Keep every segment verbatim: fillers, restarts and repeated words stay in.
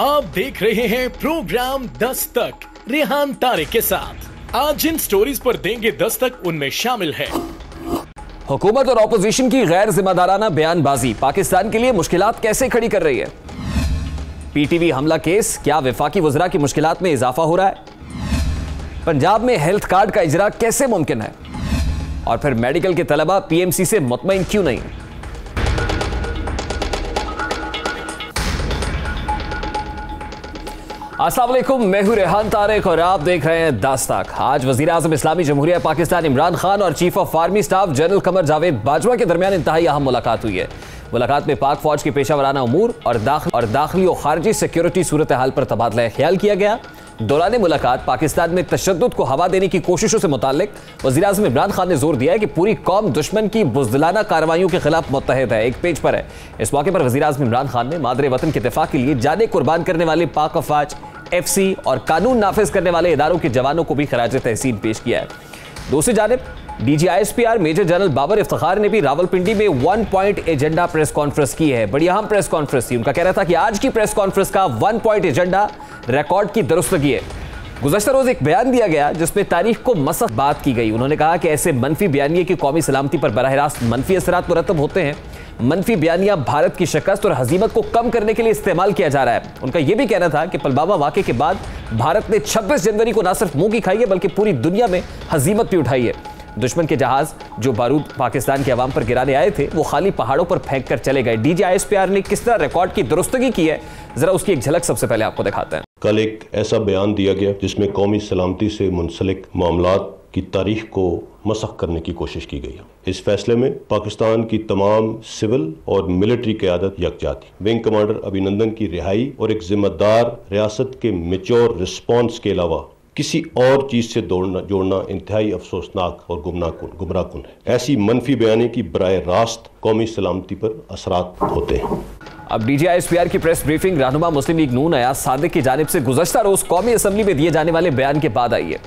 आप देख रहे हैं प्रोग्राम दस तक रेहान तारिक के साथ। आज जिन स्टोरीज पर देंगे दस तक उनमें शामिल है हुकूमत और ऑपोजिशन की गैर जिम्मेदाराना बयानबाजी पाकिस्तान के लिए मुश्किलात कैसे खड़ी कर रही है। पीटीवी हमला केस, क्या वफाकी वज़रा की मुश्किलात में इजाफा हो रहा है। पंजाब में हेल्थ कार्ड का इजरा कैसे मुमकिन है और फिर मेडिकल के तलबा पीएमसी से मुतमईन क्यों नहीं। अस्सलाम वालेकुम, मैं हूं रेहान तारिक और आप देख रहे हैं दस तक। आज वज़ीर आज़म इस्लामी जमहूरिया पाकिस्तान इमरान खान और chief of army staff general Qamar Javed Bajwa के दरमियान इंतहाई अहम मुलाकात हुई है। मुलाकात में पाक फौज की पेशा वराना उमूर और दाखिल और दाखिली और खारजी सिक्योरिटी सूरत हाल पर तबादला ख्याल किया गया। दौरान मुलाकात पाकिस्तान में तशद्दुद को हवा देने की कोशिशों से मुतालिक वज़ीर आज़म इमरान खान ने जोर दिया है कि पूरी कौम दुश्मन की बुज़दिलाना कार्रवाइयों के खिलाफ मुत्तहिद है, एक पेज पर है। इस मौके पर वज़ीर आज़म इमरान खान ने मादरे वतन के दिफा के लिए जाने कुर्बान करने वाले पाक अफवाज, एफ सी और कानून नाफिज करने वाले इदारों के जवानों को भी खराज तहसीन पेश किया है। दूसरी जानब DG ISPR major general Babar Iftikhar ने भी रावलपिंडी में one point agenda press conference की है। बड़ी अहम प्रेस कॉन्फ्रेंस थी। उनका कहना था कि आज की प्रेस कॉन्फ्रेंस का वन पॉइंट एजेंडा रिकॉर्ड की दुरुस्तगी है। गुज़श्ता रोज एक बयान दिया गया जिसमें तारीख को मसख बात की गई। उन्होंने कहा कि ऐसे मनफी बयानिए की कौमी सलामती पर बराह रास्त मनफी असरात मुरतब होते हैं। मनफी बयानिया भारत की शिकस्त और हजीमत को कम करने के लिए इस्तेमाल किया जा रहा है। उनका यह भी कहना था कि पुलवामा वाक़े के बाद भारत ने छब्बीस जनवरी को ना सिर्फ मुंह की खाई है बल्कि पूरी दुनिया में हजीमत भी उठाई है। दुश्मन के जहाज जो बारूद पाकिस्तान के अवाम पर गिराने आए थे वो खाली पहाड़ों पर फेंक कर चले गए। डीजी आईएसपीआर ने किस तरह रिकॉर्ड की दुरुस्तगी की है, जरा उसकी एक झलक सबसे पहले आपको दिखाते हैं। कल एक ऐसा बयान दिया गया जिसमें कौमी सलामती से मुंसलिक मामलात की तारीख को मसख करने की कोशिश की गई है। इस फैसले में पाकिस्तान की तमाम सिविल और मिलिट्री क़यादत यकजा थी। विंग कमांडर अभिनंदन की रिहाई और एक जिम्मेदार रियासत के मेच्योर रिस्पॉन्स के अलावा किसी और चीज़ से दौड़ना जोड़ना इंतहाई अफसोसनाक और गुमनाकुन गुमराहकुन है। ऐसी मनफी बयानी की बराह रास्त कौमी सलामती पर असरात होते हैं। अब डीजी आईएसपीआर की प्रेस ब्रीफिंग रहनुमा मुस्लिम लीग नून अयाज सादिक की जानिब से गुज़श्ता रोज़ कौमी असम्बली में दिए जाने वाले बयान के बाद आई है।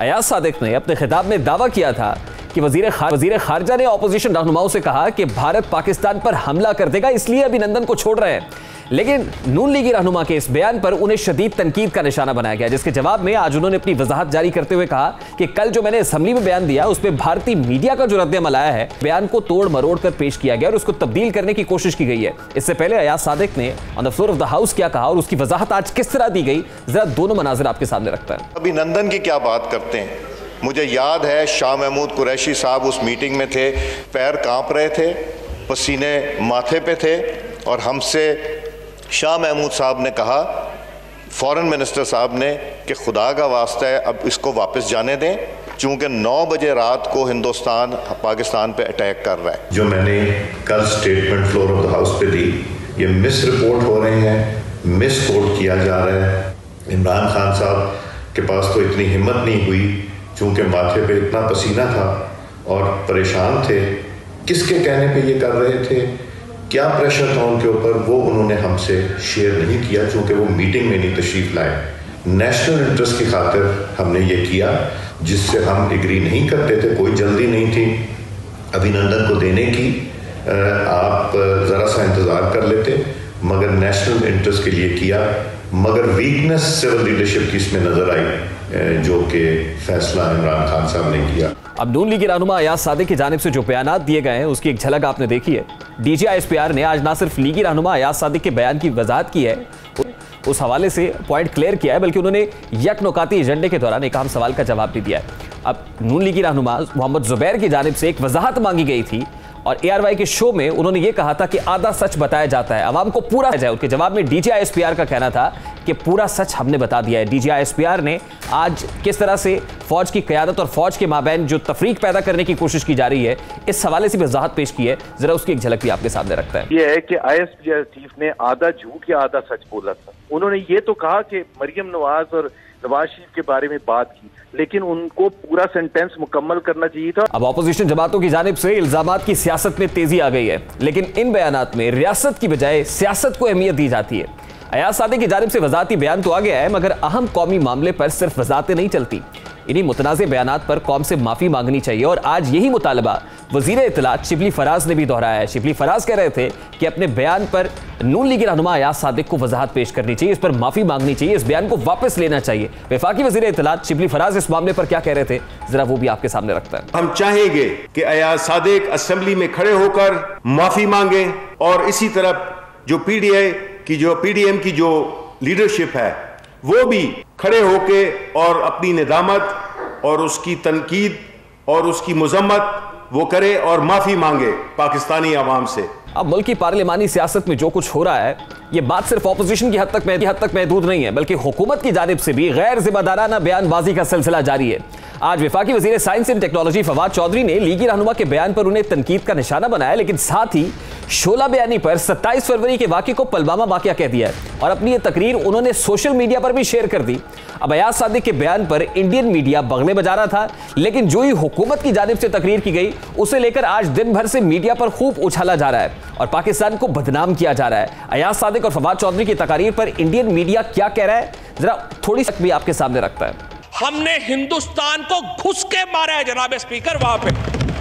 अयाज सादिक ने अपने खिताब में दावा किया था कि वजीर खार, वजीर खारजा ने ऑपोजिशन रहनुमाओं से कहा कि भारत पाकिस्तान पर हमला कर देगा, इसलिए अभिनंदन को छोड़ रहे हैं। लेकिन नून लीगी रहनुमा के इस बयान पर उन्हें शदीद तनकीद का निशाना बनाया गया, जिसके जवाब में आज उन्होंने अपनी वजाहत जारी करते हुए कहा कि कल जो मैंने असेंबली में बयान दिया उसमें भारतीय मीडिया का जो रद्द-ए-अमल आया है बयान को तोड़ मरोड़ कर पेश किया गया और उसको तब्दील करने की कोशिश की गई है। इससे पहले अयाज सादिक ने on the floor of the house क्या कहा और उसकी वजाहत आज किस तरह दी गई, जरा दोनों मनाजिर आपके सामने रखता है। अभिनंदन की क्या बात करते हैं, मुझे याद है शाह महमूद कुरैशी साहब उस मीटिंग में थे, पैर कांप रहे थे, पसीने माथे पे थे और हमसे शाह महमूद साहब ने कहा, फॉरेन मिनिस्टर साहब ने, कि खुदा का वास्ता है अब इसको वापस जाने दें चूँकि नौ बजे रात को हिंदुस्तान पाकिस्तान पे अटैक कर रहा है। जो मैंने कल statement floor of the house पे दी, ये मिस रिपोर्ट हो रहे हैं, मिस कोट किया जा रहा है। इमरान खान साहब के पास तो इतनी हिम्मत नहीं हुई चूँकि माथे पे इतना पसीना था और परेशान थे, किसके कहने पे ये कर रहे थे, क्या प्रेशर था उनके ऊपर, वो उन्होंने हमसे शेयर नहीं किया चूँकि वो मीटिंग में नहीं तशरीफ लाए। नेशनल इंटरेस्ट की खातिर हमने ये किया जिससे हम एग्री नहीं करते थे, कोई जल्दी नहीं थी अभिनंदन को देने की, आप ज़रा सा इंतज़ार कर लेते, मगर नेशनल इंटरेस्ट के लिए किया। मगर वीकनेस सिविल लीडरशिप की इसमें नज़र आई जो कि फैसला इमरान खान साहब ने किया। अब नून लीग के रहनुमा अयाज सादिक की जानिब से जो बयान दिए गए हैं उसकी एक झलक आपने देखी है। डीजी आईएसपीआर ने आज ना सिर्फ लीगी रहनुमा अयाज सादिक के बयान की वजाहत की है, उस हवाले से पॉइंट क्लियर किया है, बल्कि उन्होंने यक नुकाती एजेंडे के दौरान एक अहम सवाल का जवाब भी दिया है। अब नून लीगी रहनुमा मोहम्मद जुबैर की जानिब से एक वजाहत मांगी गई थी और एआरवाई के शो में उन्होंने ये कहा था कि आधा सच बताया जाता है, आवाम को पूरा जाए। उनके जवाब में डीजी आईएसपीआर का कहना था कि पूरा सच हमने बता दिया है। डीजी आईएसपीआर ने आज किस तरह से फौज की क़यादत और फौज के माबैन जो तफरीक पैदा करने की कोशिश की जा रही है, इस हवाले से वजाहत पेश की है, जरा उसकी एक झलक भी आपके सामने रखता है। यह है कि आईएसपीआर चीफ ने आधा झूठ या आधा सच बोला था। उन्होंने ये तो कहा कि मरियम नवाज और नवाज शरीफ के बारे में बात की, लेकिन उनको पूरा सेंटेंस मुकम्मल करना चाहिए था। अब ऑपोजिशन जमातों की जानिब से इल्जामात की सियासत में तेजी आ गई है, लेकिन इन बयानात में रियासत की बजाय सियासत को अहमियत दी जाती है। अयाज सादिक की जानिब से वजाती बयान तो आ गया है, मगर अहम कौमी मामले पर सिर्फ वजातें नहीं चलती। इन्हीं मुतनाज़े बयानात पर कौम से माफ़ी मांगनी चाहिए। और आज यही मुतालबा वज़ीर इत्तलात शिबली फराज ने भी दोहराया है। शिबली फराज कह रहे थे कि अपने बयान पर नून लीग के रहनुमा अयाज सादिक को वजाहत पेश करनी चाहिए, इस पर माफ़ी मांगनी चाहिए, इस बयान को वापस लेना चाहिए। वफाकी वज़ीर इत्तलात शिबली फराज इस मामले पर क्या कह रहे थे, जरा वो भी आपके सामने रखता है। हम चाहेंगे कि अयाज सादिक असेंबली में खड़े होकर माफ़ी मांगे और इसी तरफ जो पीडीए की जो पीडीएम की जो लीडरशिप है वो भी खड़े होके और अपनी निदामत और उसकी तनकीद और उसकी मजम्मत वो करे और माफ़ी मांगे पाकिस्तानी आवाम से। अब मुल्क की पार्लिमानी सियासत में जो कुछ हो रहा है, ये बात सिर्फ अपोजिशन की हद तक हद तक महदूद नहीं है, बल्कि हुकूमत की जानिब से भी गैर जिम्मेदाराना बयानबाजी का सिलसिला जारी है। आज वफाकी वज़ीर science and technology Fawad Chaudhry ने लीगी रहनुमा के बयान पर उन्हें तनकीद का निशाना बनाया, लेकिन साथ ही शोला बयानी पर सत्ताईस फरवरी के वाक़े को पलवामा वाक़ा कह दिया है और अपनी ये तकरीर उन्होंने सोशल मीडिया पर भी शेयर कर दी। अब अयाज सादिक के बयान पर इंडियन मीडिया बगले बजा रहा था, लेकिन जो ही हुकूमत की जानिब से तकरीर की गई, उसे लेकर आज दिन भर से मीडिया पर खूब उछाला जा रहा है और पाकिस्तान को बदनाम किया जा रहा है। अयाज सादिक और फवाद चौधरी की तकरीर पर इंडियन मीडिया क्या कह रहा है, जरा थोड़ी शक भी आपके सामने रखता है। हमने हिंदुस्तान को घुस के मारा है जनाब स्पीकर। वहां पे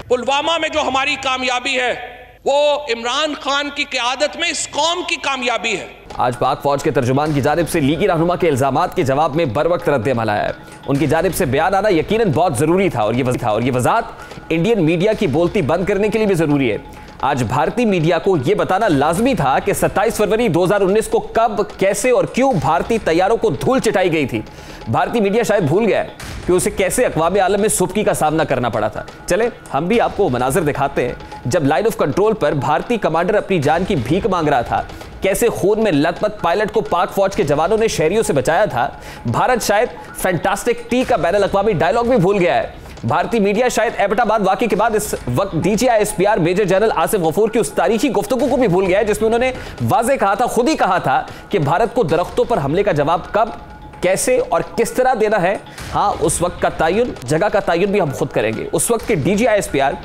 पुलवामा में जो हमारी कामयाबी है, वो इमरान खान की क़यादत में इस कौम की कामयाबी है। आज पाक फौज के तर्जुमान की जानिब से लीगी रहनुमा के इल्जामात के जवाब में बरवक्त रद्द-ए-अमल आया है। उनकी जानिब से बयान आना यकीनन बहुत जरूरी था और ये था और ये वजाहत इंडियन मीडिया की बोलती बंद करने के लिए भी जरूरी है। आज भारतीय मीडिया को यह बताना लाजमी था कि सत्ताईस फरवरी दो हज़ार उन्नीस को कब, कैसे और क्यों भारतीय तैयारों को धूल चटाई गई थी। भारतीय मीडिया शायद भूल गया है कि उसे कैसे अक़वाम आलम में सुबकी का सामना करना पड़ा था। चले हम भी आपको मनाज़र दिखाते हैं जब लाइन ऑफ कंट्रोल पर भारतीय कमांडर अपनी जान की भीख मांग रहा था, कैसे खून में लथपथ पायलट को पाक फौज के जवानों ने शहरियों से बचाया था। भारत शायद फैंटास्टिक टी का बैन अल-अक़वामी डायलॉग भी भूल गया है। भारतीय मीडिया शायद एबटाबाद वाकई के बाद इस वक्त DG ISPR major general Asif Ghafoor की उस तारीखी गुफ्तगू को भी भूल गया है जिसमें उन्होंने वाजे कहा था, खुद ही कहा था कि भारत को दरख्तों पर हमले का जवाब कब, कैसे और किस तरह देना है। हाँ, उस वक्त का तायुन, जगह का तायुन भी हम खुद करेंगे। उस वक्त के डीजीआईएसपीआर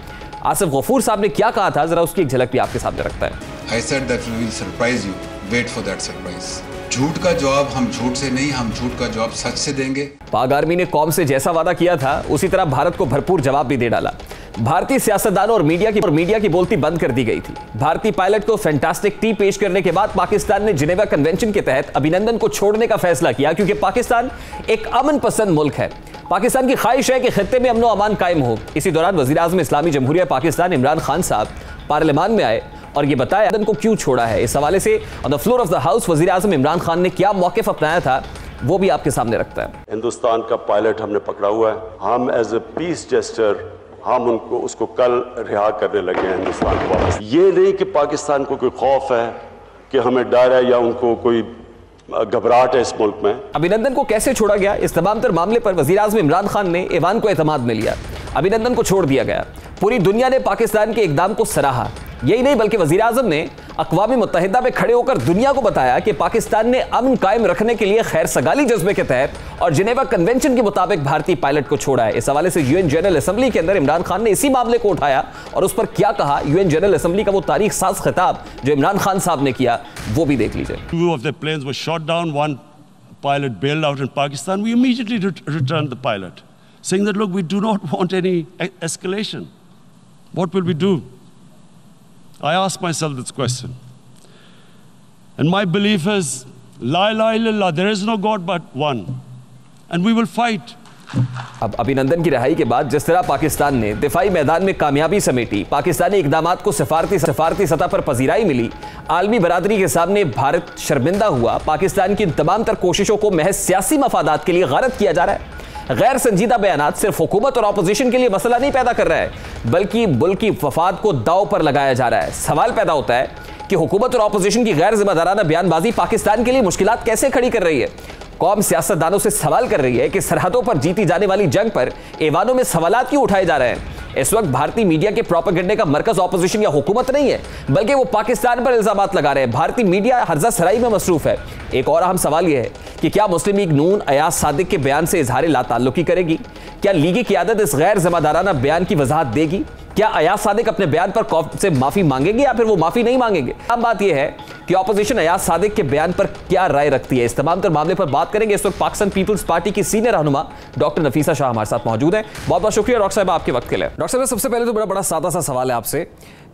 आसिफ गफूर साहब ने क्या कहा था, जरा उसकी एक झलक भी आपके सामने रखता है। I said that we will surprise you, wait for that surprise. झूठ का जवाब हम झूठ से नहीं, हम झूठ का जवाब सच से देंगे। पाक आर्मी ने कौम से जैसा वादा किया था, उसी तरह भारत को भरपूर जवाब भी दे डाला। भारतीय सियासतदानों और मीडिया की और मीडिया की बोलती बंद कर दी गई थी। भारतीय पायलट को फैंटास्टिक टी पेश करने के बाद पाकिस्तान ने जिनेवा कन्वेंशन के तहत अभिनंदन को छोड़ने का फैसला किया, क्योंकि पाकिस्तान एक अमन पसंद मुल्क है। पाकिस्तान की ख्वाहिश है कि खित्ते में अमन अमान कायम हो। इसी दौरान वज़ीर-ए-आज़म इस्लामी जमहूरिया पाकिस्तान इमरान खान साहब पार्लियामान में आए और ये बताया अभिनंदन को क्यों छोड़ा है। इस हवाले से on the floor of the house वज़ीर आज़म इमरान खान ने क्या मौक़िफ़ अपनाया था, वो भी आपके सामने रखता है। हिंदुस्तान का पायलट हमने पकड़ा हुआ है, हम एज ए पीस जेस्टर हम उनको उसको कल रिहा करने लगे हैं हिंदुस्तान को वापस। ये नहीं कि पाकिस्तान को कोई खौफ है, कि हमें डर है या उनको कोई घबराहट है इस मुल्क में। अभिनंदन को कैसे छोड़ा गया, इस तमाम तर मामले पर वज़ीर आज़म इमरान खान ने ईवान को एतमाद में लिया। अभिनंदन को छोड़ दिया गया, पूरी दुनिया ने पाकिस्तान के इकदाम को सराहा। यही नहीं बल्कि वज़ीर आज़म ने अक़वाम मुत्तहिदा में खड़े होकर दुनिया को बताया कि पाकिस्तान ने अमन कायम रखने के लिए खैर सगाली जज्बे के तहत और जिनेवा कन्वेंशन के मुताबिक भारतीय पायलट को छोड़ा है। इस हवाले से यूएन जनरल असेंबली के अंदर इमरान खान ने इसी मामले को उठाया और उस पर क्या कहा, यूएन जनरल असेंबली का वो तारीख साज खिताब जो इमरान खान साहब ने किया, वो भी देख लीजिए। I asked myself this question, and my belief is, la ilaha illallah, there is no God but one, and we will fight. अब अभिनंदन की रिहाई के बाद जिस तरह पाकिस्तान ने दिफाई मैदान में कामयाबी समेटी, पाकिस्तानी इकदामात को सफारती सफारती सतह पर पजीराई मिली, आलमी बरादरी के सामने भारत शर्मिंदा हुआ। पाकिस्तान की इन तमाम तर कोशिशों को महज सियासी मफादात के लिए गारत किया जा रहा है। गैर संजीदा बयानात सिर्फ हुकूमत और अपोजिशन के लिए मसला नहीं पैदा कर रहा है, बल्कि मुल्क की वफाद को दाव पर लगाया जा रहा है। सवाल पैदा होता है कि हुकूमत और अपोजिशन की गैर जिम्मेदाराना बयानबाजी पाकिस्तान के लिए मुश्किलात कैसे खड़ी कर रही है। कौम सियासतदानों से सवाल कर रही है कि सरहदों पर जीती जाने वाली जंग पर ऐवानों में सवालात क्यों उठाए जा रहे हैं। इस वक्त भारतीय मीडिया के प्रोपेगेंडे का मरकज ऑपोजिशन या हुकूमत नहीं है, बल्कि वो पाकिस्तान पर इल्जामात लगा रहे हैं। भारतीय मीडिया हर्जा सराई में मसरूफ है। एक और अहम सवाल यह है कि क्या मुस्लिम लीग नून अयाज सादिक के बयान से इजहार लाताल्लुकी करेगी? क्या लीगी क़यादत इस गैर जिम्मेदाराना बयान की वजाहत देगी? क्या अयाज सादिक अपने बयान पर कॉप से माफी मांगेंगे या फिर वो माफी नहीं मांगेंगे? अब बात यह है कि ऑपोजिशन अयाज सादिक के बयान पर क्या राय रखती है। इस तमाम तर मामले पर बात करेंगे। इस वक्त पाकिस्तान पीपल्स पार्टी की सीनियर रहनुमा डॉक्टर नफीसा शाह हमारे साथ मौजूद है। बहुत बहुत शुक्रिया डॉक्टर साहब आपके वक्त के लिए। डॉक्टर साहब सबसे पहले तो बड़ा बड़ा सादा सा सवाल है आपसे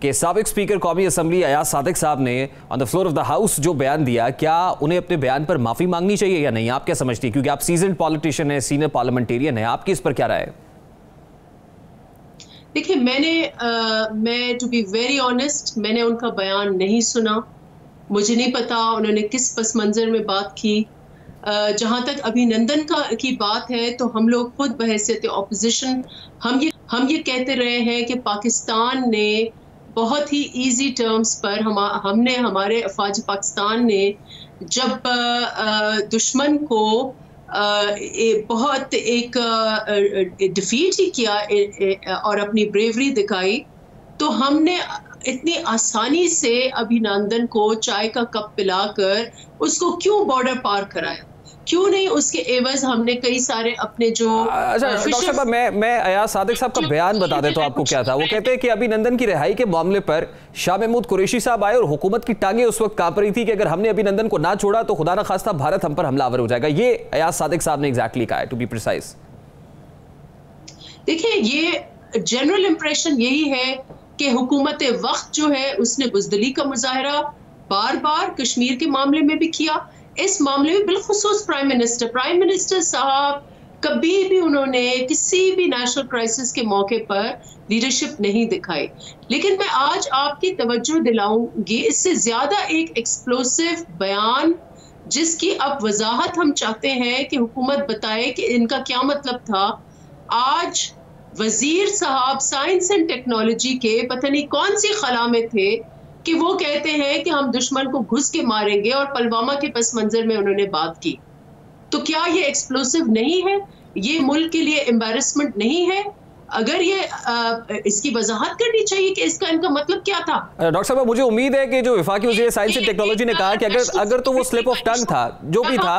कि साबिक स्पीकर कौमी असम्बली अयाज सादिक साहब ने on the floor of the house जो बयान दिया, क्या उन्हें अपने बयान पर माफी मांगनी चाहिए या नहीं? आप क्या समझती हैं, क्योंकि आप सीजन पॉलिटिशियन है, सीनियर पार्लियामेंटेरियन है, आपकी इस पर क्या राय है? देखिए मैंने आ, मैं टू बी वेरी ऑनेस्ट मैंने उनका बयान नहीं सुना, मुझे नहीं पता उन्होंने किस पस मंज़र में बात की। जहाँ तक अभिनंदन का की बात है तो हम लोग खुद बहैसियत ऑपोजिशन हम ये हम ये कहते रहे हैं कि पाकिस्तान ने बहुत ही इजी टर्म्स पर हम हमने हमारे अफवाज पाकिस्तान ने जब आ, आ, दुश्मन को आ, ए, बहुत एक डिफीट ही किया ए, ए, और अपनी ब्रेवरी दिखाई, तो हमने इतनी आसानी से अभिनंदन को चाय का कप पिलाकर उसको क्यों बॉर्डर पार कराया? क्यों नहीं उसके एवज हमने कई सारे अपने जो अच्छा डॉक्टर साहब मैं मैं अयाज सादिक साहब का बयान बता देता हूँ आपको क्या था। वो कहते हैं कि अभिनंदन की रिहाई के मामले पर शाह महमूद कुरैशी साहब आए और हुकूमत की टांगें उस वक्त कांप रही थी कि अगर हमने अभिनंदन को ना छोड़ा तो खुदा न खास्ता भारत हम पर हमलावर हो जाएगा। ये अयाज सादिक साहब ने एग्जैक्टली कहा है, टू बी प्रिसाइज। देखिए ये जनरल इम्प्रेशन यही है कि हुकूमत वक्त जो है उसने बुजदली का मुजाहरा बार बार कश्मीर के मामले में भी किया, इस मामले में बिलखुसूस प्राइम मिनिस्टर प्राइम मिनिस्टर साहब कभी भी उन्होंने किसी भी नेशनल क्राइसिस के मौके पर लीडरशिप नहीं दिखाई। लेकिन मैं आज आपकी तवज्जो दिलाऊंगी इससे ज्यादा एक एक्सप्लोसिव बयान जिसकी अब वजाहत हम चाहते हैं कि हुकूमत बताए कि इनका क्या मतलब था। आज वजीर साहब साइंस एंड टेक्नोलॉजी के पता नहीं कौन सी खला में थे कि वो कहते हैं कि हम दुश्मन को घुस के मारेंगे और पुलवामा के पस मंजर में उन्होंने बात की। तो क्या ये एक्सप्लोसिव नहीं है? ये मुल्क के लिए एम्बैरेसमेंट नहीं है? अगर ये आ, इसकी वजाहत करनी चाहिए कि इसका इनका मतलब क्या था। डॉक्टर साहब मुझे उम्मीद है कि जो वफाकी वज़ीर साइंस एंड टेक्नोलॉजी ने कहा कि अगर अगर तो वो स्लिप ऑफ टंग था जो भी था,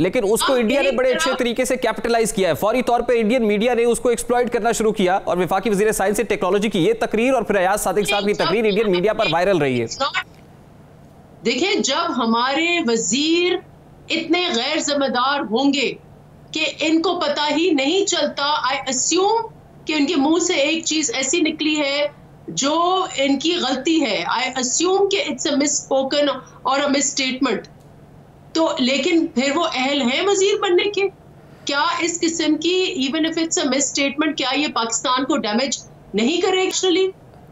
लेकिन उसको इंडिया ने बड़े अच्छे तरीके से कैपिटलाइज किया है। फौरी तौर पे इंडियन मीडिया ने उसको एक्सप्लॉइट करना शुरू किया और वफाकी वज़ीर साइंस एंड टेक्नोलॉजी की ये तकरीर और फिर अयाज सादिक साहब की तकरीर इंडियन मीडिया पर वायरल रही है। देखिए जब हमारे वजीर इतने गैर जिम्मेदार होंगे कि इनको पता ही नहीं चलता, आई अस्यूम कि उनके मुंह से एक चीज ऐसी निकली है जो इनकी गलती है, आई अस्यूम कि इट्स अ मिस स्पोकन और अ मिस स्टेटमेंट, तो लेकिन फिर वो अहल है वजीर बनने के? क्या इस किस्म की even if it's a misstatement क्या ये पाकिस्तान को डैमेज नहीं करे एक्चुअली?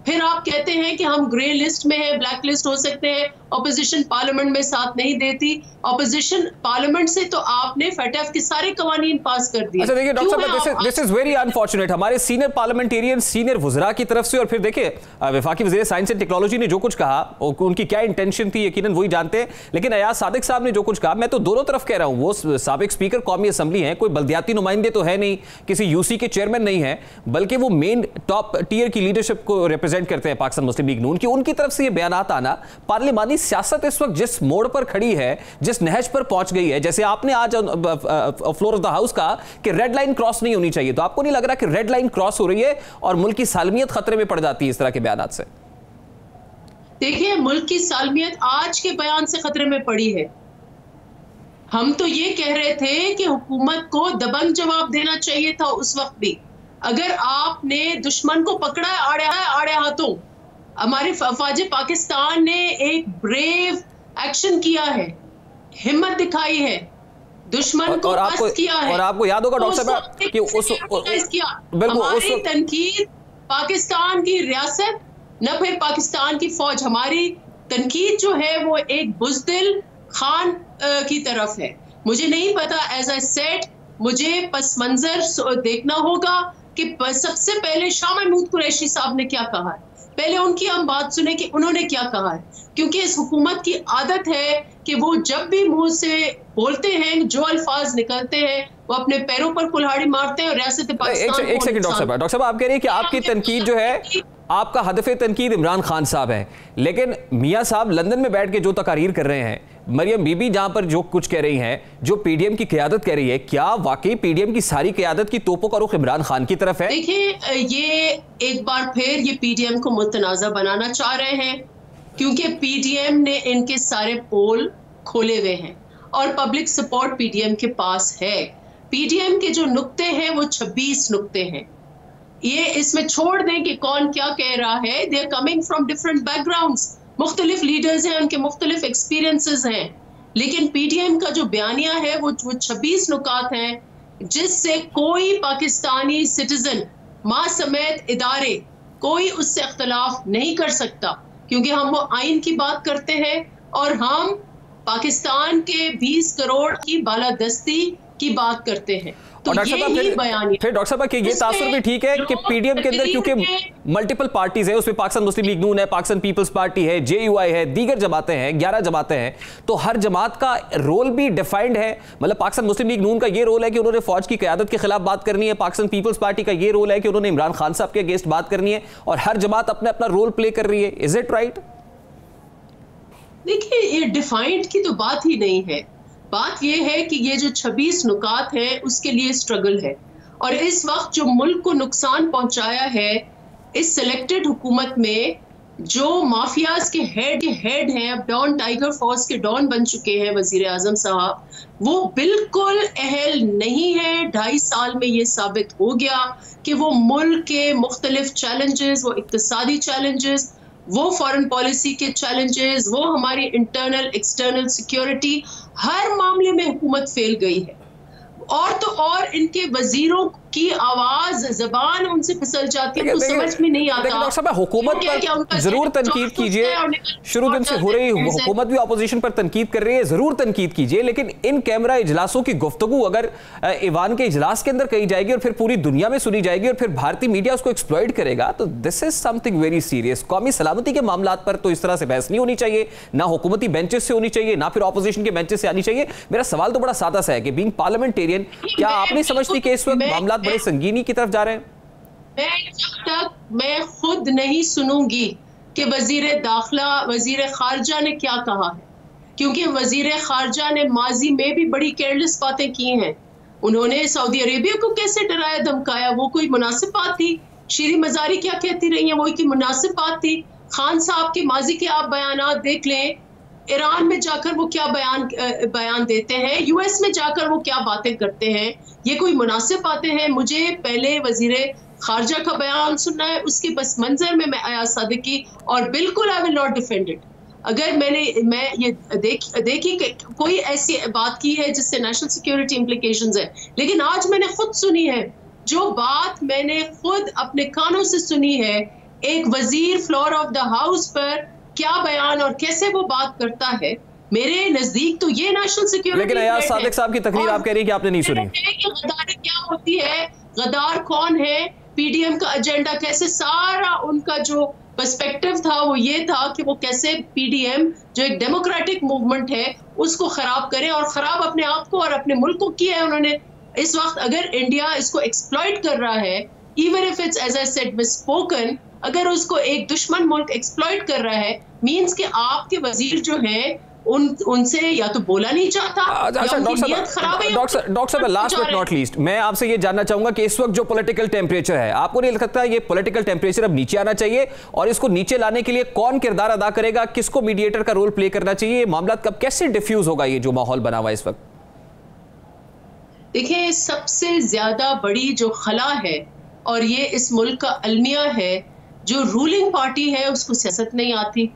फिर आप कहते हैं कि हम ग्रे लिस्ट में है, ब्लैक लिस्ट हो सकते हैं, ऑपोजिशन पार्लियामेंट में साथ नहीं देती। ऑपोजिशन पार्लियामेंट से तो आपने फैटफ के सारे कानून पास कर दिए। अच्छा देखिए डॉक्टर साहब दिस इज वेरी अनफॉर्चुनेट हमारे सीनियर पार्लियामेंटेरियन सीनियर वुजरा की तरफ से, और फिर देखिए वफाकी वज़ीर साइंस एंड टेक्नोलॉजी ने जो कुछ कहा उनकी क्या इंटेंशन थी यकीनन वही जानते हैं, लेकिन अयाज सादिक साहब ने जो कुछ कहा, मैं तो दोनों तरफ कह रहा हूँ, वो साबिक स्पीकर कौमी असम्बली हैं, कोई बल्दियाती नुमाइंदे तो है नहीं, किसी यूसी के चेयरमैन नहीं है, बल्कि वो मेन टॉप टीयर की लीडरशिप को रिप्रेजेंट करते हैं पाकिस्तान मुस्लिम लीग नून की। उनकी तरफ से ये बयानात आना, पार्लियामानी सियासत इस वक्त जिस मोड़ पर खड़ी है, जिस नहज पर पहुंच गई है, जैसे आपने आज फ्लोर ऑफ द हाउस कहा कि रेड लाइन क्रॉस नहीं होनी चाहिए, तो आपको नहीं लग रहा कि रेड लाइन क्रॉस हो रही है और मुल्क की सालमियत खतरे में पड़ जाती है इस तरह के बयानात से? देखिए मुल्क की सालमियत आज के बयान से खतरे में पड़ी है। हम तो ये कह रहे थे कि हुकूमत को दबंग जवाब देना चाहिए था उस वक्त भी। अगर आपने दुश्मन को पकड़ा है आड़े आड़े हाथों, हमारे फौज पाकिस्तान ने एक ब्रेव एक्शन किया है, हिम्मत दिखाई है, दुश्मन और, को और आपको, किया है। और आपको याद होगा डॉक्टर साहब कि उस हमारी तनकीद पाकिस्तान की रियासत न फिर पाकिस्तान की फौज, हमारी तनकीद जो है वो एक बुजदिल खान आ, की तरफ है। मुझे नहीं पता, एज आई सेड मुझे पस मंजर देखना होगा कि सबसे पहले शाह महमूद कुरैशी साहब ने क्या कहा है, पहले उनकी हम बात सुने कि उन्होंने क्या कहा है, क्योंकि इस हुकूमत की आदत है कि वो जब भी मुंह से बोलते हैं, जो अल्फाज निकलते हैं वो अपने पैरों पर कुल्हाड़ी मारते हैं और रियासत पाकिस्तान। एक सेकंड डॉक्टर साहब, डॉक्टर साहब आप कह रहे हैं कि आपकी तनकीद जो है, आपका हदफ़े तनकीद इमरान खान साहब है, लेकिन मियाँ साहब लंदन में बैठ के जो तकारीर कर रहे हैं, मरियम बीबी जहाँ पर जो कुछ कह रही हैं, जो पीडीएम की क़यादत कह रही है, क्या वाकई पीडीएम की सारी क़यादत की तोपों का रुख इमरान खान की तरफ है? देखिए, ये एक बार फिर ये पीडीएम को मुतनाज़ा बनाना चाह रहे हैं क्योंकि पीडीएम ने इनके सारे पोल खोले हुए हैं और पब्लिक सपोर्ट पीडीएम के पास है। पीडीएम के जो नुक्ते हैं वो छब्बीस नुक्ते हैं। ये इसमें छोड़ दें कि कौन क्या कह रहा है। They are coming from different backgrounds, मुख्तलिफ लीडर्स हैं, उनके मुख्तलिफ एक्सपीरियंसेस हैं, लेकिन पीडीएम का जो बयानिया है वो छब्बीस नुकात हैं जिससे कोई पाकिस्तानी सिटीजन माँ समेत इदारे कोई उससे अख्तिलाफ नहीं कर सकता, क्योंकि हम वो आइन की बात करते हैं और हम पाकिस्तान के बीस करोड़ की बालादस्ती की बात करते हैं। तो फिर डॉक्टर साहब कि ये तासुर भी ठीक है कि पीडीएम के अंदर क्योंकि मल्टीपल पार्टीज है, उसमें पाकिस्तान मुस्लिम लीग नून है, पाकिस्तान पीपल्स पार्टी है, जेयूआई है, दीगर जमातें हैं, ग्यारह जमातें हैं, तो हर जमात का रोल भी डिफाइंड है। मतलब पाकिस्तान मुस्लिम लीग नून का ये रोल है कि उन्होंने फौज की क़यादत के खिलाफ बात करनी है, पाकिस्तान पीपल्स पार्टी का ये रोल है कि उन्होंने इमरान खान साहब के अगेंस्ट बात करनी है, और हर जमात अपना अपना रोल प्ले कर रही है। Is it right? देखिए, ये डिफाइंड की तो बात ही नहीं है। बात ये है कि ये जो छब्बीस नुकात हैं उसके लिए स्ट्रगल है, और इस वक्त जो मुल्क को नुकसान पहुंचाया है इस सिलेक्टेड हुकूमत में, जो माफियाज के हेड हेड हैं, अब डॉन टाइगर फोर्स के डॉन बन चुके हैं वजीर आजम साहब, वो बिल्कुल अहल नहीं है। ढाई साल में ये साबित हो गया कि वो मुल्क के मुख्तलिफ चैलेंजेस, वो इक्तिसादी चैलेंजेस, वो फॉरेन पॉलिसी के चैलेंजेस, वो हमारी इंटरनल एक्सटर्नल सिक्योरिटी, हर मामले में हुकूमत फेल गई है। और तो और इनके वजीरों की आवाज, जबान उनसे फिसल जाती है, कुछ समझ में नहीं आता। डॉक्टर साहब, हुकूमत पर जरूर तनकीद कीजिए, शुरू दिन से हो रही हुकूमत भी अपोजिशन पर तनकीद कर रही है, जरूर तनकीद कीजिए, लेकिन इन कैमरा इजलासों की गुफ्तगू अगर ईवान के इजलास के अंदर कही जाएगी और फिर पूरी दुनिया में सुनी जाएगी और फिर भारतीय मीडिया उसको एक्सप्लॉइट करेगा, तो this is something very serious. कौमी सलामती के मामला पर तो इस तरह से बहस नहीं होनी चाहिए, ना हुकूमती बेंचेस से होनी चाहिए, ना फिर अपोजिशन के बेंचेस से आनी चाहिए। मेरा सवाल तो बड़ा सादा सा है कि बीइंग पार्लियामेंटेरियन, क्या आप नहीं समझती कि इस वक्त मामला बड़े संगीनी की तरफ जा रहे हैं? मैं जब तक मैं खुद नहीं सुनूंगी कि वजीर दाखला वजीर खारजा ने क्या कहा है, क्योंकि वजीर खारजा ने माजी में भी बड़ी केयरलेस बातें की हैं। उन्होंने सऊदी अरेबिया को कैसे डराया धमकाया, वो कोई मुनासिब बात थी? शीरी मजारी क्या कहती रही है, वो कोई मुनासिब बात थी? खान साहब के माजी के आप बयानात देख लें, ईरान में जाकर वो क्या बयान बयान देते हैं, यूएस में जाकर वो क्या बातें करते हैं, ये कोई मुनासिब बातें हैं? मुझे पहले वजीर खारजा का बयान सुनना है, उसके बस मंजर में मैं अयाज सादिक की, और बिल्कुल I will not defend it. अगर मैंने मैं ये देख देखी कि कोई ऐसी बात की है जिससे नेशनल सिक्योरिटी इम्प्लीकेशंस है, लेकिन आज मैंने खुद सुनी है, जो बात मैंने खुद अपने कानों से सुनी है, एक वजीर फ्लोर ऑफ द हाउस पर क्या बयान और कैसे वो बात करता है, मेरे नजदीक तो ये नेशनल सिक्योरिटी। लेकिन अयाज सादिक साहब की तकरीर आप कह रही है कि आपने नहीं सुनी कि गद्दारी क्या होती है, गद्दार कौन है, पीडीएम का एजेंडा कैसे, सारा उनका जो पर्सपेक्टिव था वो ये था कि वो कैसे पीडीएम जो एक डेमोक्रेटिक मूवमेंट है उसको खराब करे, और खराब अपने आप को और अपने मुल्क को किया है उन्होंने। इस वक्त अगर इंडिया इसको एक्सप्लॉइट कर रहा है, even if it's as I said misspoken, अगर उसको एक दुश्मन मुल्क एक्सप्लॉइट कर रहा है, मीन्स के आपके वजीर जो है उन उनसे या तो बोला नहीं चाहता। अच्छा डॉक्टर साहब, डॉक्टर साहब लास्ट बट नॉट लीस्ट, मैं आपसे ये जानना चाहूंगा कि इस वक्त जो पॉलिटिकल टेम्परेचर है, आपको नहीं लगता ये पॉलिटिकल टेम्परेचर अब नीचे आना चाहिए, और इसको नीचे लाने के लिए कौन किरदार अदा करेगा, किसको मीडिएटर का रोल प्ले करना चाहिए, ये मामला कब कैसे डिफ्यूज होगा, ये जो माहौल बना हुआ है इस वक्त? देखिये, सबसे ज्यादा बड़ी जो खला है और ये इस मुल्क का अलमिया है, जो रूलिंग पार्टी है उसको सियासत नहीं आती,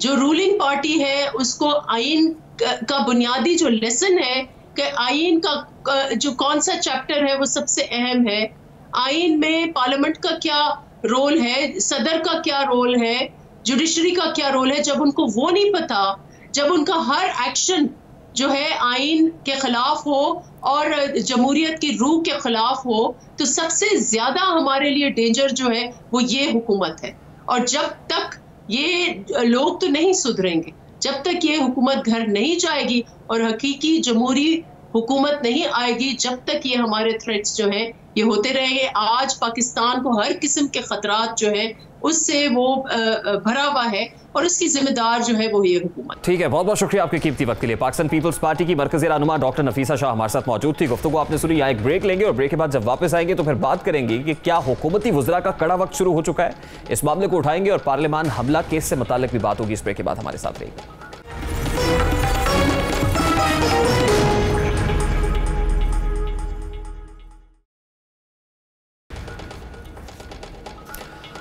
जो रूलिंग पार्टी है उसको आइन का बुनियादी जो लेसन है कि आइन का जो कौन सा चैप्टर है वो सबसे अहम है, आइन में पार्लियामेंट का क्या रोल है, सदर का क्या रोल है, जुडिशरी का क्या रोल है, जब उनको वो नहीं पता, जब उनका हर एक्शन जो है आइन के खिलाफ हो और जमहूरियत की रूह के खिलाफ हो, तो सबसे ज्यादा हमारे लिए डेंजर जो है वो ये हुकूमत है। और जब तक ये लोग तो नहीं सुधरेंगे, जब तक ये हुकूमत घर नहीं जाएगी और हकीकी जमहूरी हुकूमत नहीं आएगी, जब तक ये हमारे थ्रेट्स जो है ये होते रहेंगे। आज पाकिस्तान को हर किस्म के खतरात जो है उससे वो भरा हुआ है और उसकी जिम्मेदार जो है वो ये हुकूमत। ठीक है, बहुत बहुत शुक्रिया आपके कीमती वक्त के लिए। पाकिस्तान पीपल्स पार्टी की मरकजी रहनुमा डॉक्टर नफीसा शाह हमारे साथ मौजूद थी। गुफ्तगू आपने सुनी। यहाँ एक ब्रेक लेंगे और ब्रेक के बाद जब वापस आएंगे तो फिर बात करेंगे कि क्या हुकूमती वुज़रा का कड़ा वक्त शुरू हो चुका है। इस मामले को उठाएंगे और पार्लियामान हमला केस से मुतालिक भी बात होगी। इस ब्रेक के बाद हमारे साथ रहेगी।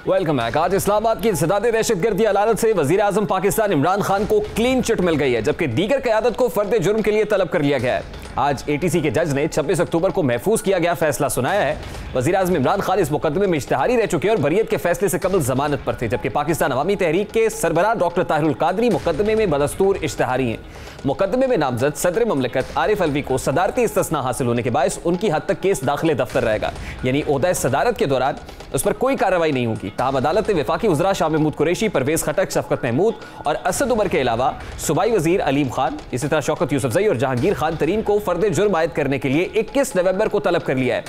Welcome back. आज इस्लामाबाद की इंसदाद दहशतगर्दी अदालत से वज़ीर आज़म पाकिस्तान इमरान खान को क्लीन चिट मिल गई है, जबकि दीगर क़यादत को फर्द जुर्म के लिए तलब कर लिया गया है। आज एटीसी के जज ने छब्बीस अक्टूबर को महफूज किया गया फैसला सुनाया है। वज़ीर आज़म इमरान खान इस मुकदमे में इश्तहारी रह चुके और बरियत के फैसले से कबल जमानत पर थे, जबकि पाकिस्तान अवामी तहरीक के सरबराह डॉक्टर ताहिरुल कादरी मुकदमे में बदस्तूर इश्तहारी हैं। मुकदमे में नामजद सदर ममलकत आरिफ अलवी को सदारती इस्तिस्ना हासिल होने के बायस उनकी हद तक केस दाखिले दफ्तर रहेगा, यानी ओहदा सदारत के दौरान उस पर कोई कार्रवाई नहीं होगी। ताहम अदालत ने वफाकी वज़रा शाह महमूद कुरैशी, परवेज खटक, शफकत महमूद और असद उमर के अलावा सूबाई वज़ीर अलीम खान, इसी तरह शौकत यूसुफज़ई और जहांगीर खान तरीन को फर्द जुर्म आयद करने के लिए इक्कीस नवंबर को तलब कर लिया है।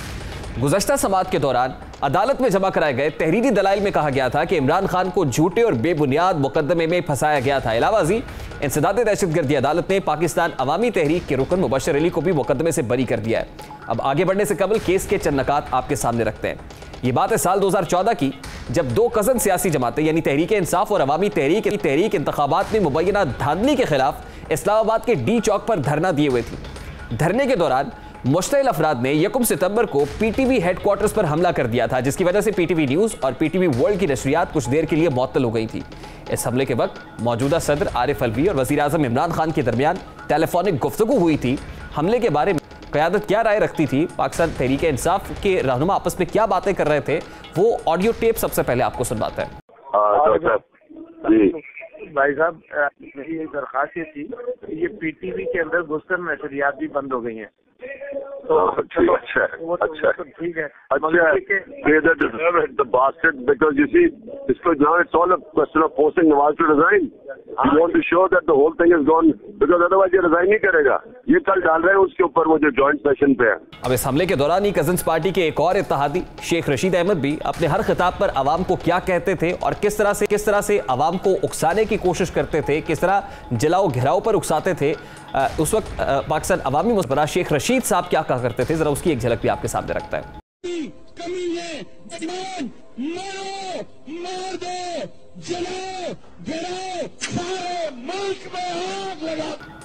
गुज़श्ता समाअत के दौरान अदालत में जमा कराए गए तहरीरी दलाइल में कहा गया था कि इमरान खान को झूठे और बेबुनियाद मुकदमे में फंसाया गया था। इलावाजी इंसदाद दहशतगर्दी अदालत ने पाकिस्तान अवामी तहरीक के रुकन मुबशर अली को भी मुकदमे से बरी कर दिया है। अब आगे बढ़ने से कबल केस के चंद नकात आपके सामने रखते हैं। ये बात है साल दो हज़ार चौदह की, जब दो कज़न सियासी जमातें यानी तहरीक इंसाफ और अवामी तहरीक तहरीक इंतखाबात में मुबैना धांधली के खिलाफ इस्लामाबाद के डी चौक पर धरना दिए हुए थी। धरने के दौरान मुश्तइल अफराद ने यकम सितंबर को पीटीवी हेडक्वार्टर्स पर हमला कर दिया था, जिसकी वजह से पीटीवी न्यूज़ और पीटीवी वर्ल्ड की नशरियात कुछ देर के लिए मुअत्तल हो गई थी। इस हमले के वक्त मौजूदा सदर आरिफ अलवी और वज़ीर आज़म इमरान खान के दरमियान टेलीफोनिक गुफ्तगू हुई थी। हमले के बारे में क़यादत क्या राय रखती थी, पाकिस्तान तहरीक इंसाफ के रहनुमा आपस में क्या बातें कर रहे थे, वो ऑडियो टेप सबसे पहले आपको सुनवाते हैं। भाई साहब, मेरी एक दरख्वास्त ये थी, ये पीटीवी के अंदर घुसकर नशरियात भी बंद हो गई हैं। तो अच्छा अच्छा अच्छा ठीक है, इसको जो है रिजाइन नहीं करेगा, ये कल डाल रहे हैं उसके ऊपर, वो जो जॉइंट सेशन पे है। अब इस हमले के दौरान ही कजन्स पार्टी के एक और इत्तेहादी शेख रशीद अहमद भी अपने हर खिताब पर आवाम को क्या कहते थे और किस तरह से किस तरह से आवाम को उकसाने की कोशिश करते थे, किस तरह जलाओ घिराव पर उकसाते थे। उस वक्त पाकिस्तान अवामी मुस्बरा शेख रशीद साहब क्या कहा करते थे, जरा उसकी एक झलक भी आपके सामने रखता है।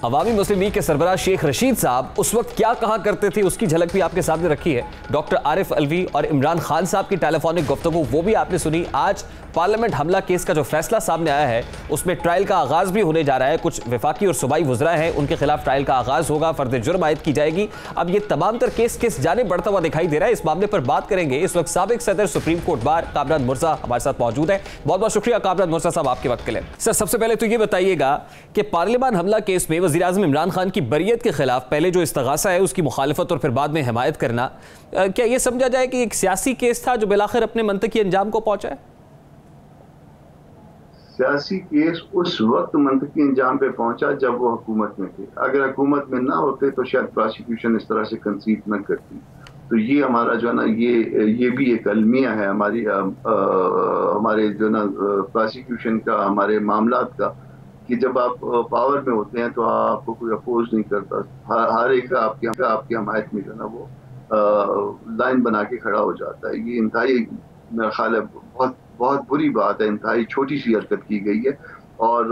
अवामी मुस्लिम लीग के सरबराह शेख रशीद साहब उस वक्त क्या कहा करते थे, उसकी झलक भी आपके सामने रखी है। डॉक्टर आरिफ अलवी और इमरान खान साहब की टेलीफोनिक गुफ्तगू वो भी आपने सुनी। आज पार्लियामेंट हमला केस का जो फैसला सामने आया है उसमें ट्रायल का आगाज भी होने जा रहा है। कुछ वफाकी और सूबाई वुज़रा हैं, उनके खिलाफ ट्रायल का आगाज होगा, फर्द जुर्म आयद की जाएगी। अब ये तमाम तर केस किस जाने बढ़ता हुआ दिखाई दे रहा है, इस मामले पर बात करेंगे। इस वक्त साबिक सदर supreme court bar Kamran Mirza हमारे साथ मौजूद है। बहुत बहुत शुक्रिया कामरान मुर्सा साहब आपके वक्त के लिए। सर, सबसे पहले तो ये बताइएगा कि पार्लियामान हमला केस में वज़ीर आज़म इमरान खान की बरियत के खिलाफ पहले जो इस्तग़ासा है उसकी मुखालफत और फिर बाद में हमायत करना, क्या ये समझा जाए कि एक सियासी केस था जो बिलाखिर अपने मंतकी अंजाम को पहुंचा है? सियासी केस उस वक्त मंतकी अंजाम पे पहुंचा जब वो हुकूमत में थे। अगर हुकूमत में ना होते तो शायद प्रोसिक्यूशन इस तरह से कंसीड न करती। तो ये हमारा जो है ना, ये ये भी एक अलमिया है हमारी आ, आ, हमारे जो ना प्रोसिक्यूशन का, हमारे मामलात का, कि जब आप पावर में होते हैं तो आपको कोई अपोज नहीं करता। हर एक आपके आपकी हमायत में जो है ना वो लाइन बना के खड़ा हो जाता है। ये इंतहाई, मेरा ख्याल है, बहुत बहुत बुरी बात है। इंतहाई छोटी सी हरकत की गई है और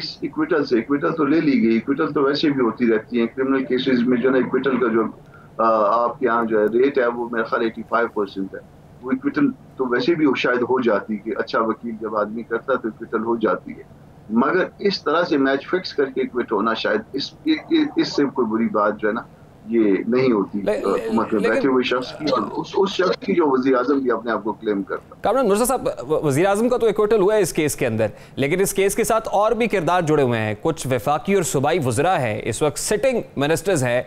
इस इक्विटल से, इक्विटल तो ले ली गई, इक्विटल तो वैसे भी होती रहती है क्रिमिनल केसेस में। जो है ना इक्विटल का जो आपके यहाँ जो है रेट है वो मेरा ख्याल एटी फाइव परसेंट है। वो इक्विटल तो वैसे भी शायद हो जाती है, अच्छा वकील जब आदमी करता है तो इक्विटल हो जाती है, मगर इस तरह से मैच फिक्स करके क्विट होना, शायद इस इससे कोई बुरी बात जो है ना ये नहीं होती। ले, ले, मतलब बैठे हुए शख्स की, उस उस शख्स की जो वज़ीर आज़म भी अपने आप को क्लेम करता। कामरान मिर्ज़ा साहब, वज़ीर आज़म का तो एक्विटल हुआ है इस केस के अंदर, लेकिन इस केस के साथ और भी किरदार जुड़े हुए हैं। कुछ वफाकी और सूबाई वज़रा हैं, इस वक्त सिटिंग मिनिस्टर्स हैं,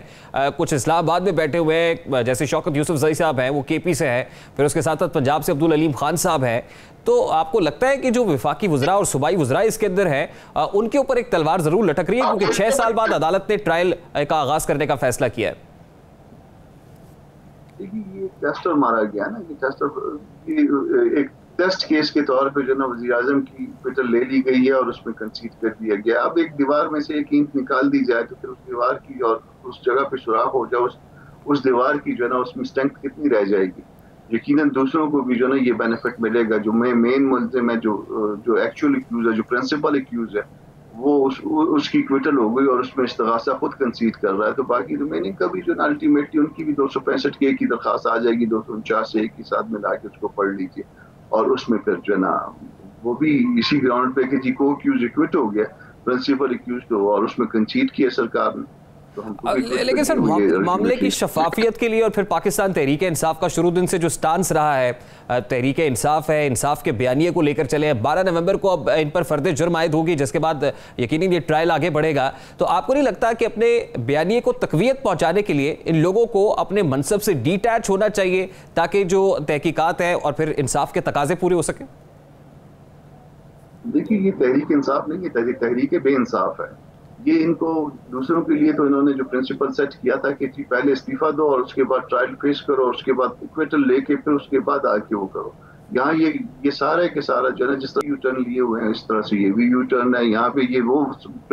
कुछ इस्लामाबाद में बैठे हुए हैं, जैसे शौकत यूसुफज़ई साहब हैं, वो के पी से हैं, फिर उसके साथ साथ पंजाब से अब्दुल अलीम खान साहब हैं। तो आपको लगता है कि जो वफाकी वज़रा और सूबाई वज़रा इसके अंदर हैं उनके ऊपर एक तलवार जरूर लटक रही है, क्योंकि छह साल बाद अदालत ने ट्रायल का आगाज करने का फैसला किया है। देखिए ये टेस्टर मारा गया ना, कि टेस्टर एक टेस्ट केस के तौर पे जो ना वज़ीर आज़म की पिटल ले ली गई है और उसमें कंसीड कर दिया गया। अब एक दीवार में से एक ईंट निकाल दी जाए तो फिर उस दीवार की और उस जगह पे सुराख हो जाए, उस उस दीवार की जो है ना उसमें स्ट्रेंथ कितनी रह जाएगी। यकीनन दूसरों को भी जो ना ये बेनिफिट मिलेगा, जो मैं मेन मुल्ज़िम है, जो जो एक्चुअल एक्यूज है, जो प्रिंसिपल एक्यूज है, वो उस, उसकी क्विटल हो गई और उसमें इस्तगासा खुद कंसीड कर रहा है। तो बाकी तो मैंने कभी जो ना अल्टीमेटली उनकी भी दो सौ पैंसठ के की दरख्वास्त आ जाएगी, दो सौ उनचास से एक के साथ मिला के उसको पढ़ लीजिए, और उसमें फिर जो है ना वो भी इसी ग्राउंड पे कि जी को एक्यूज इक्विट हो गया, प्रिंसिपल एक्यूज तो और उसमें कंसीड किया सरकार ने। लेकिन सर मामले की शफाफियत के लिए और फिर पाकिस्तान तहरीक इंसाफ का शुरू दिन से जो स्टांस रहा है, तहरीक इंसाफ है, इंसाफ के बयानिए को लेकर चले हैं, बारह नवंबर को अब इन पर फर्द जुर्म आयद होगी जिसके बाद यकीनन ये ट्रायल आगे बढ़ेगा, तो आपको नहीं लगता कि अपने बयानिए को तकवीयत पहुंचाने के लिए इन लोगों को अपने मनसब से डिटैच होना चाहिए ताकि जो तहकीकात है और फिर इंसाफ के तकाजे पूरे हो सकें? देखिए ये तहरीक इंसाफ नहीं है, तहरीक बेइंसाफ है ये। इनको दूसरों के लिए तो इन्होंने जो प्रिंसिपल सेट किया था कि जी पहले इस्तीफा दो और उसके बाद ट्रायल पेश करो और उसके बाद इक्वेटल लेके फिर उसके बाद आके वो करो, यहाँ ये ये सारा के सारा जो है जिस तरह यू टर्न लिए हुए हैं, इस तरह से ये भी यू टर्न है। यहाँ पे ये वो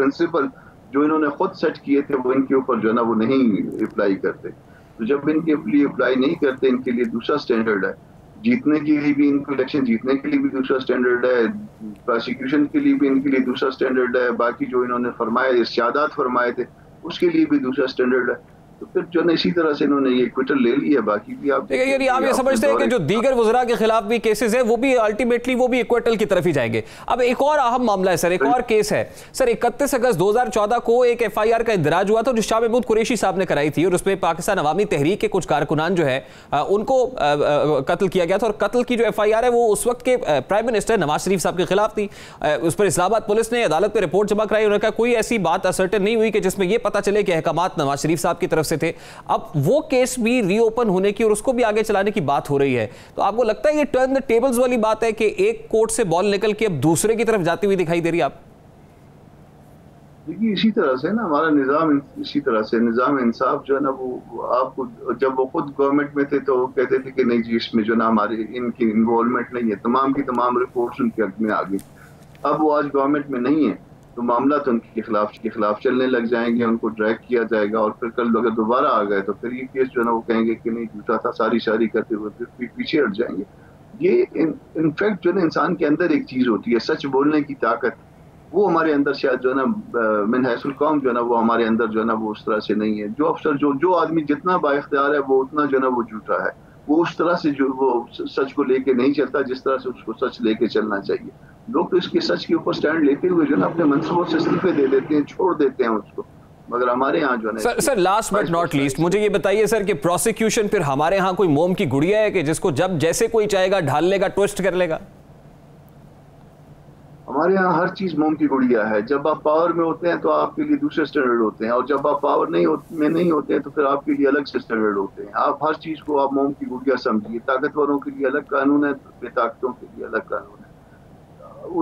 प्रिंसिपल जो इन्होंने खुद सेट किए थे वो इनके ऊपर जो है ना वो नहीं अप्लाई करते, तो जब इनके लिए अप्लाई नहीं करते, इनके लिए दूसरा स्टैंडर्ड है, जीतने के लिए भी इनको इलेक्शन जीतने के लिए भी दूसरा स्टैंडर्ड है, प्रोसिक्यूशन के लिए भी इनके लिए दूसरा स्टैंडर्ड है, बाकी जो इन्होंने फरमाया इर्शादात फरमाए थे उसके लिए भी दूसरा स्टैंडर्ड है, तो फिर जो इसी तरह से इन्होंने ये क्विटल ले लिया। बाकी भी आप यानी आप ये समझते हैं कि जो दीगर वज़रा के खिलाफ भी केसेस हैं वो भी अल्टीमेटली वो भी इक्विटल की तरफ ही जाएंगे। अब एक और अहम मामला है सर, एक और केस है सर, इकतीस अगस्त दो हजार चौदह को एक एफ आई आर का इंदराज हुआ था जो शाह महमूद कुरैशी साहब ने कराई थी और उसमें पाकिस्तान अवामी तहरीक के कुछ कारकुनान जो है उनको कत्ल किया गया था, और कत्ल की जो एफ आई आर है वो उस वक्त के प्राइम मिनिस्टर नवाज शरीफ साहब के खिलाफ थी। उस पर इस्लामाबाद पुलिस ने अदालत में रिपोर्ट जमा कराई, उन्होंने कहा कोई ऐसी बात असर्टेन नहीं हुई कि जिसमें यह पता चले कि अहकाम नवाज शरीफ साहब की तरफ से थे। अब वो केस भी रीओपन होने की और उसको भी आगे चलाने की बात हो रही है, तो आपको लगता है ये टर्न द टेबल्स वाली बात है कि एक कोर्ट से बॉल निकल के अब दूसरे की तरफ जाती हुई दिखाई दे रही है? आप देखिए इसी तरह से ना हमारा निजाम, इसी तरह से निजाम इंसाफ जो है ना वो आपको जब वो खुद गवर्नमेंट में थे तो कहते थे कि नहीं जी इसमें जो ना हमारे इनकी इन्वॉल्वमेंट नहीं है, तमाम की तमाम रिपोर्ट्स उनके हक में आ गई। अब वो आज गवर्नमेंट में नहीं है तो मामला तो उनके खिलाफ के खिलाफ चलने लग जाएंगे, उनको ड्रैग किया जाएगा, और फिर कल अगर दोबारा आ गए तो फिर ये केस जो है ना वो कहेंगे कि नहीं झूठा था सारी सारी करते हुए फिर पीछे हट जाएंगे। ये इनफैक्ट जो है ना इंसान के अंदर एक चीज़ होती है, सच बोलने की ताकत, वो हमारे अंदर शायद जो है ना मिनहैसुल कौम जो है ना वो हमारे अंदर जो है ना वो उस तरह से नहीं है। जो अफसर जो जो आदमी जितना बाइख्तियार है वो उतना जो है ना वो झूठा है, वो उस तरह से जो वो सच को लेके नहीं चलता जिस तरह से उसको सच लेके चलना चाहिए। लोग तो इसके सच के ऊपर स्टैंड लेते हुए जो ना अपने मनसूबों से इस्तीफे दे देते हैं, छोड़ देते हैं उसको, मगर हमारे यहाँ जो है sir sir last but not least मुझे ये बताइए सर कि प्रोसिक्यूशन फिर हमारे यहाँ कोई मोम की गुड़िया है कि जिसको जब जैसे कोई चाहेगा ढाल लेगा, ट्विस्ट कर लेगा? हमारे यहाँ हर चीज मोम की गुड़िया है। जब आप पावर में होते हैं तो आपके लिए दूसरे स्टैंडर्ड होते हैं, और जब आप पावर नहीं में नहीं होते हैं तो फिर आपके लिए अलग से स्टैंडर्ड होते हैं। आप हर चीज को आप मोम की गुड़िया समझिए, ताकतवरों के लिए अलग कानून है, बेताकतों के लिए अलग कानून है,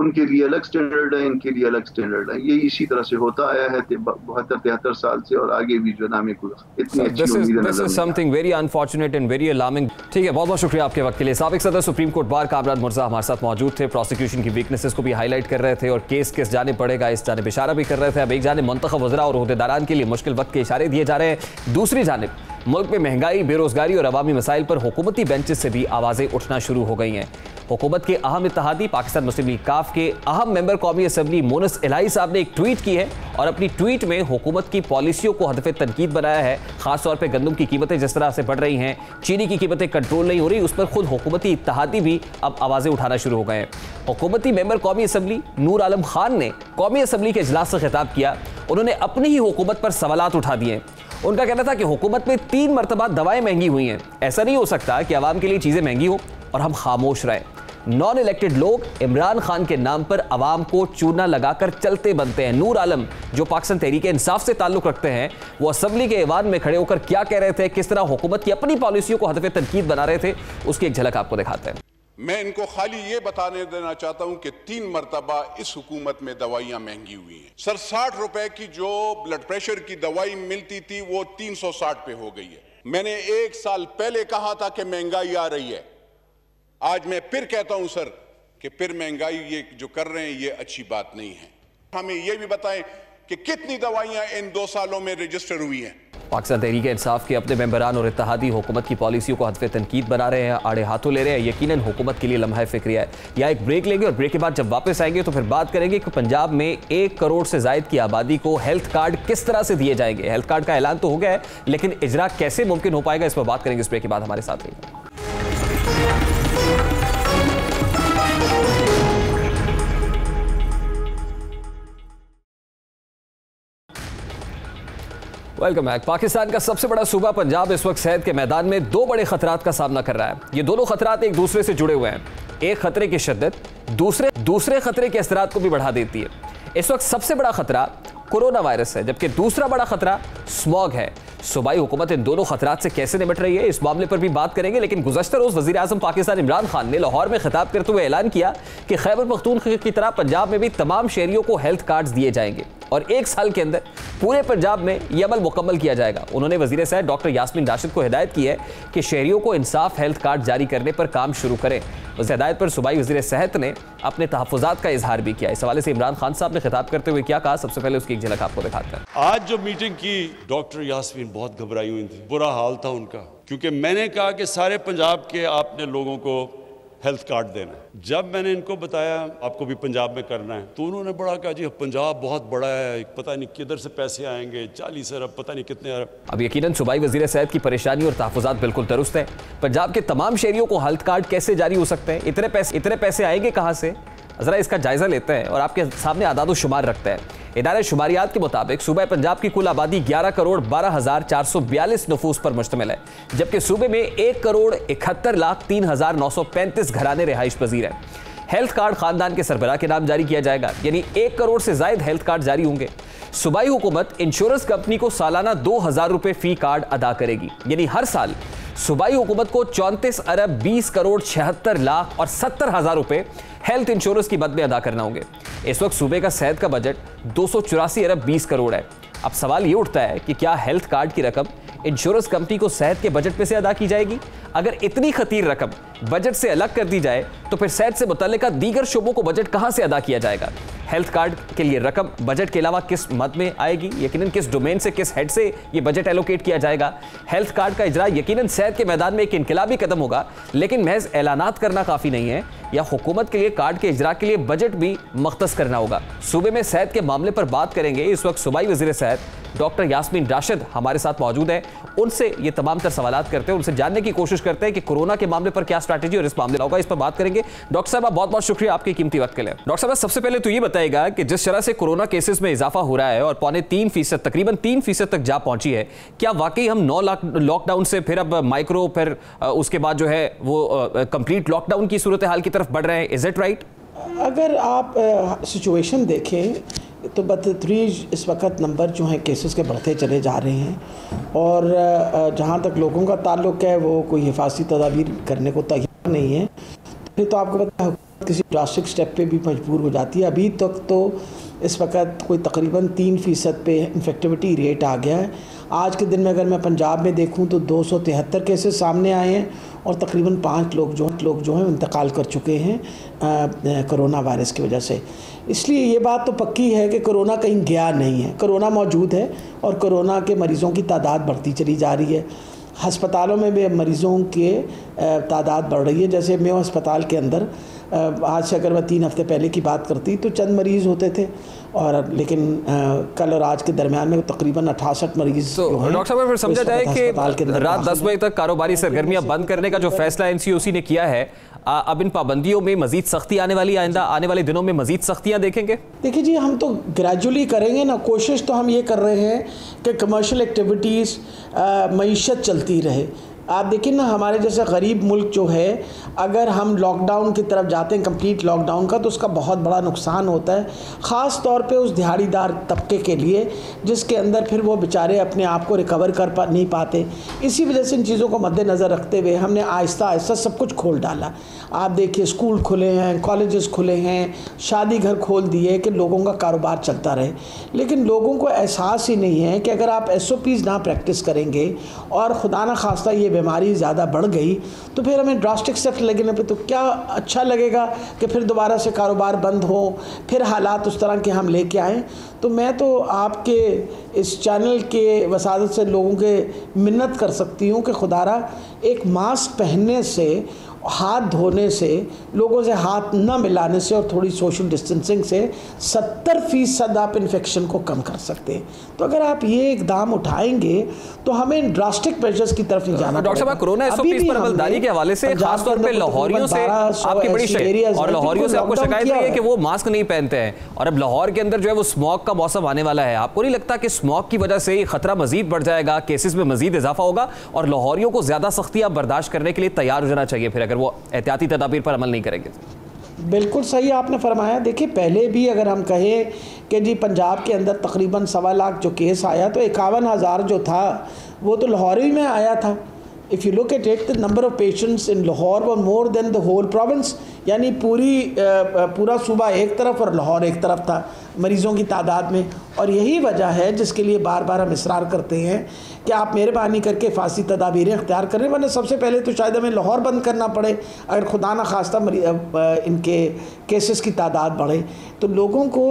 उनके लिए अलग स्टैंडर्ड है, इनके लिए अलग स्टैंडर्ड है। ये इसी तरह से होता आया है बहत्तर तिहत्तर साल से, और आगे भी जो नाम इतनी very unfortunate and very alarming. ठीक है, बहुत बहुत शुक्रिया आपके वक्त के लिए। साबिक सदर supreme court bar Kamran Mirza हमारे साथ मौजूद थे, प्रोसिक्यूशन की वीकनेसेस को भी हाईलाइट कर रहे थे और केस किस जाने पड़ेगा इस जाने इशारा भी कर रहे थे। अब एक जाने मंतखब वज़रा और अहदेदारान के लिए मुश्किल वक्त के इशारे दिए जा रहे हैं, दूसरी जानिब मुल्क में महंगाई, बेरोजगारी और अवामी मसाइल पर हुकूमती बेंचेस से भी आवाज़ें उठना शुरू हो गई हैं। हुकूमत के अहम इत्तहादी पाकिस्तान मुस्लिम लीग काफ के अहम मेंबर कौमी असम्बली मोनिस इलाही साहब ने एक ट्वीट की है और अपनी ट्वीट में हुकूमत की पॉलिसियों को हदफ़ तनकीद बनाया है, खासतौर पर गंदम की कीमतें जिस तरह से बढ़ रही हैं, चीनी की कीमतें कंट्रोल नहीं हो रही, उस पर खुद हुकूमती इत्तहादी भी अब आवाज़ें उठाना शुरू हो गए हैं। हुकूमती मेंबर कौमी असम्बली नूर आलम खान ने कौमी असम्बली के अजलास से खिताब किया, उन्होंने अपनी ही हुकूमत पर सवालात उठा दिए। उनका कहना था कि हुकूमत में तीन मरतबा दवाएं महंगी हुई हैं, ऐसा नहीं हो सकता कि आवाम के लिए चीज़ें महंगी हो और हम खामोश रहें। नॉन इलेक्टेड लोग इमरान खान के नाम पर आवाम को चूना लगाकर चलते बनते हैं। नूर आलम जो पाकिस्तान तहरीक इंसाफ से ताल्लुक़ रखते हैं वो असम्बली के ऐवान में खड़े होकर क्या कह रहे थे, किस तरह हुकूमत की अपनी पॉलिसियों को हदफ़ तनकीद बना रहे थे, उसकी एक झलक आपको दिखाते हैं। मैं इनको खाली ये बताने देना चाहता हूँ कि तीन मरतबा इस हुकूमत में दवाइयाँ महंगी हुई हैं। सर साठ रुपए की जो ब्लड प्रेशर की दवाई मिलती थी वो तीन सौ साठ पे हो गई है। मैंने एक साल पहले कहा था कि महंगाई आ रही है, आज मैं फिर कहता हूँ सर कि फिर महंगाई ये जो कर रहे हैं ये अच्छी बात नहीं है। हमें ये भी बताएं कि कितनी दवाइयाँ इन दो सालों में रजिस्टर हुई हैं। पाकिस्तान तहरीक इंसाफ के अपने मेंबरान और इत्तहादी हुकूमत की पॉलिसियों को हदफ़े तनकीद बना रहे हैं, आड़े हाथों ले रहे हैं। यकीनन हुकूमत के लिए लम्हा फिक्रिया है। या एक ब्रेक लेंगे और ब्रेक के बाद जब वापस आएंगे तो फिर बात करेंगे कि पंजाब में एक करोड़ से जायद की आबादी को हेल्थ कार्ड किस तरह से दिए जाएंगे। हेल्थ कार्ड का ऐलान तो हो गया है लेकिन इजरा कैसे मुमकिन हो पाएगा, इस पर बात करेंगे। इस ब्रेक के बाद हमारे साथ रहेंगे। Welcome back. पाकिस्तान का सबसे बड़ा सूबा पंजाब इस वक्त सेहत के मैदान में दो बड़े खतरात का सामना कर रहा है। ये दोनों खतरात एक दूसरे से जुड़े हुए हैं। एक खतरे की शिद्दत दूसरे दूसरे खतरे के असरात को भी बढ़ा देती है। इस वक्त सबसे बड़ा खतरा कोरोना वायरस है जबकि दूसरा बड़ा खतरा स्मॉग है। सूबाई हुकूमत इन दोनों खतरात से कैसे निपट रही है, इस मामले पर भी बात करेंगे। लेकिन गुज़श्ता रोज़ वज़ीर आज़म पाकिस्तान इमरान खान ने लाहौर में खिताब करते हुए ऐलान किया कि खैबर पख्तूनख्वा की तरह पंजाब में भी तमाम शहरियों को हेल्थ कार्ड्स दिए जाएंगे और एक साल के अंदर पूरे पंजाब में यह अमल मुकम्मल किया जाएगा। उन्होंने वज़ीर सेहत डॉक्टर यास्मीन राशिद को हिदायत की है कि शहरियों को इंसाफ हेल्थ कार्ड जारी करने पर काम शुरू करें। उस हिदायत पर सूबाई वज़ीर सेहत ने अपने तहफ़्फ़ुज़ात का इजहार भी किया। इस हवाले से इमरान खान साहब ने खिताब करते हुए क्या कहा, सबसे पहले उसकी एक झलक आपको दिखाता है। आज जो मीटिंग की डॉक्टर यास्मीन बहुत घबराई हुई थी, बुरा हाल था उनका, क्योंकि मैंने कहा कि सारे पंजाब के आपने लोगों को हेल्थ कार्ड देना है। जब मैंने इनको बताया आपको भी पंजाब में करना है तो उन्होंने बड़ा कहा जी पंजाब बहुत बड़ा है, पता नहीं किधर से पैसे आएंगे, चालीस अरब पता नहीं कितने अरब। अब यकीनन सूबाई वज़ीर सेहत की परेशानी और तहफ़्फ़ुज़ात बिल्कुल दुरुस्त है। पंजाब के तमाम शहरियों को हेल्थ कार्ड कैसे जारी हो सकते हैं, इतने पैसे इतने पैसे आएंगे कहाँ से, ज़रा इसका जायज़ा लेते हैं और आपके सामने आदाद व शुमार रखते हैं। इदारे शुमारियात के मुताबिक सूबे पंजाब की कुल आबादी ग्यारह करोड़ बारह हज़ार चार सौ बयालीस नफूस पर मुश्तमिल है जबकि सूबे में एक करोड़ इकहत्तर लाख तीन हज़ार नौ सौ पैंतीस घराने रिहाइश पजीर हैं। हेल्थ कार्ड खानदान के सरबराह के नाम जारी किया जाएगा, यानी एक करोड़ से जायद हेल्थ कार्ड जारी होंगे। सूबाई हुकूमत इंश्योरेंस कंपनी को सालाना दो हज़ार रुपये फ़ी कार्ड अदा करेगी, यानी हर साल सूबाई हुकूमत को चौंतीस अरब बीस करोड़ छिहत्तर लाख और सत्तर हज़ार रुपये हेल्थ इंश्योरेंस की मद में अदा करना होंगे। इस वक्त सूबे का सेहत का बजट दो सौ चौरासी अरब बीस करोड़ है। अब सवाल ये उठता है कि क्या हेल्थ कार्ड की रकम इंश्योरेंस कंपनी को सेहत के बजट में से अदा की जाएगी? अगर इतनी खतीर रकम बजट से अलग कर दी जाए तो फिर सेहत से मुतल्लिका दीगर शोबों को बजट कहाँ से अदा किया जाएगा? हेल्थ कार्ड के लिए रकम बजट के अलावा किस मद में आएगी? यकीनन किस डोमेन से, किस हेड से ये बजट एलोकेट किया जाएगा? हेल्थ कार्ड का इजरा यकीनन सेहत के मैदान में एक इनकलाबी कदम होगा, लेकिन महज ऐलानात करना काफ़ी नहीं है, या हुकूमत के लिए कार्ड के इजरा के लिए बजट भी मख्तस करना होगा। सूबे में सेहत के मामले पर बात करेंगे। इस वक्त सूबाई वज़ीर सेहत डॉक्टर यास्मीन राशिद हमारे साथ मौजूद हैं। उनसे ये तमाम तर सवालात करते हैं, उनसे जानने की कोशिश करते हैं कि कोरोना के मामले पर क्या स्ट्रैटेजी और इस मामले होगा, इस पर बात करेंगे। डॉक्टर साहब, आप बहुत बहुत शुक्रिया आपके कीमती वक्त के लिए। डॉक्टर साहब, सबसे पहले तो ये बताएगा कि जिस तरह से कोरोना केसेस में इजाफा हो रहा है और पौने तीन फीसद तकरीबन तीन फीसद तक जा पहुंची है, क्या वाकई हम नौ लाख लॉकडाउन से फिर अब माइक्रो फिर उसके बाद जो है वो कंप्लीट लॉकडाउन की सूरत हाल की तरफ बढ़ रहे हैं? Is it right? अगर आप सिचुएशन देखें तो बदतरीज इस वक्त नंबर जो हैं केसेस के बढ़ते चले जा रहे हैं और जहाँ तक लोगों का ताल्लुक है वो कोई हिफाजती तदाबीर करने को तैयार नहीं है। फिर तो आपको पता है किसी ड्रास्टिक स्टेप पे भी मजबूर हो जाती है। अभी तक तो इस वक्त कोई तकरीबन तीन फ़ीसद पे इन्फेक्टिविटी रेट आ गया है। आज के दिन में अगर मैं पंजाब में देखूं तो दो सौ तिहत्तर केसेस सामने आए हैं और तकरीबन पाँच लोग जो लोग जो हैं इंतकाल कर चुके हैं कोरोना वायरस की वजह से। इसलिए ये बात तो पक्की है कि कोरोना कहीं गया नहीं है, कोरोना मौजूद है और कोरोना के मरीज़ों की तादाद बढ़ती चली जा रही है। हस्पतालों में भी मरीज़ों के तादाद बढ़ रही है। जैसे मेयो अस्पताल के अंदर आज से अगर मैं तीन हफ्ते पहले की बात करती तो चंद मरीज़ होते थे और लेकिन कल और आज के दरमियान में तकरीबन अठासठ मरीज़। तो डॉक्टर साहब, फिर समझा जाए कि रात दस बजे तक कारोबारी सरगर्मियां बंद करने का जो फैसला एनसीओसी ने किया है, अब इन पाबंदियों में मज़ीद सख्ती आने वाली, आइंदा आने वाले दिनों में मज़ीद सख्तियाँ देखेंगे? देखिए जी, हम तो ग्रेजुअली करेंगे ना, कोशिश तो हम ये कर रहे हैं कि कमर्शल एक्टिविटीज़ मीशत चलती रहे। आप देखिए ना, हमारे जैसा गरीब मुल्क जो है, अगर हम लॉकडाउन की तरफ जाते हैं, कंप्लीट लॉकडाउन का, तो उसका बहुत बड़ा नुकसान होता है, ख़ास तौर पे उस दिहाड़ीदार तबके के लिए जिसके अंदर फिर वो बेचारे अपने आप को रिकवर कर पा नहीं पाते। इसी वजह से इन चीज़ों को मद्देनज़र रखते हुए हमने आहिस्ता आहिस्ता सब कुछ खोल डाला। आप देखिए स्कूल खुले हैं, कॉलेजेस खुले हैं, शादी घर खोल दिए कि लोगों का कारोबार चलता रहे, लेकिन लोगों को एहसास ही नहीं है कि अगर आप एस ओ पीज़ ना प्रैक्टिस करेंगे और खुदा न खास्ता ये बीमारी ज़्यादा बढ़ गई तो फिर हमें ड्रास्टिक स्टेप्स लगने पे तो क्या अच्छा लगेगा कि फिर दोबारा से कारोबार बंद हो, फिर हालात उस तरह के हम लेके आएँ। तो मैं तो आपके इस चैनल के वसादत से लोगों के मिन्नत कर सकती हूँ कि खुदारा एक मास्क पहनने से, हाथ धोने से, लोगों से हाथ ना मिलाने से और थोड़ी सोशल डिस्टेंसिंग से सत्तर फ़ीसद आप इन्फेक्शन को कम कर सकते हैं। तो अगर आप ये इकदाम उठाएंगे तो हमें ड्रास्टिक मेजर्स की तरफ नहीं जाना। डॉक्टर साहब, कोरोना एसओपी पर अमलदारी के हवाले से खासतौर पे लाहौरियों से आपकी बड़ी शिकायत, और लाहौरियों से आपको शिकायत है कि वो मास्क नहीं पहनते हैं, और अब लाहौर के अंदर जो है वो स्मॉग का मौसम आने वाला है। आपको नहीं लगता कि स्मॉग की वजह से खतरा मजीद बढ़ जाएगा, केसेस में मजीद इजाफा होगा और लाहौरियों को ज़्यादा सख्ती आप बर्दाश्त करने के लिए तैयार हो जाना चाहिए फिर अगर वो एहतियाती तदाबीर पर अमल नहीं करेंगे? बिल्कुल सही आपने फरमाया। देखिए पहले भी अगर हम कहें कि जी पंजाब के अंदर तकरीबन सवा लाख जो केस आया तो इक्यावन हज़ार जो था वो तो लाहौर ही में आया था। If you look at it the number of patients in Lahore were more than the whole province, यानी पूरी पूरा सूबा एक तरफ और लाहौर एक तरफ था मरीज़ों की तादाद में। और यही वजह है जिसके लिए बार बार हम इसरार करते हैं कि आप मेहरबानी करके फासी तदाबीरें अख्तियार करें, वरना सबसे पहले तो शायद हमें लाहौर बंद करना पड़े अगर खुदा न खास्ता इनके केसेस की तादाद बढ़े। तो लोगों को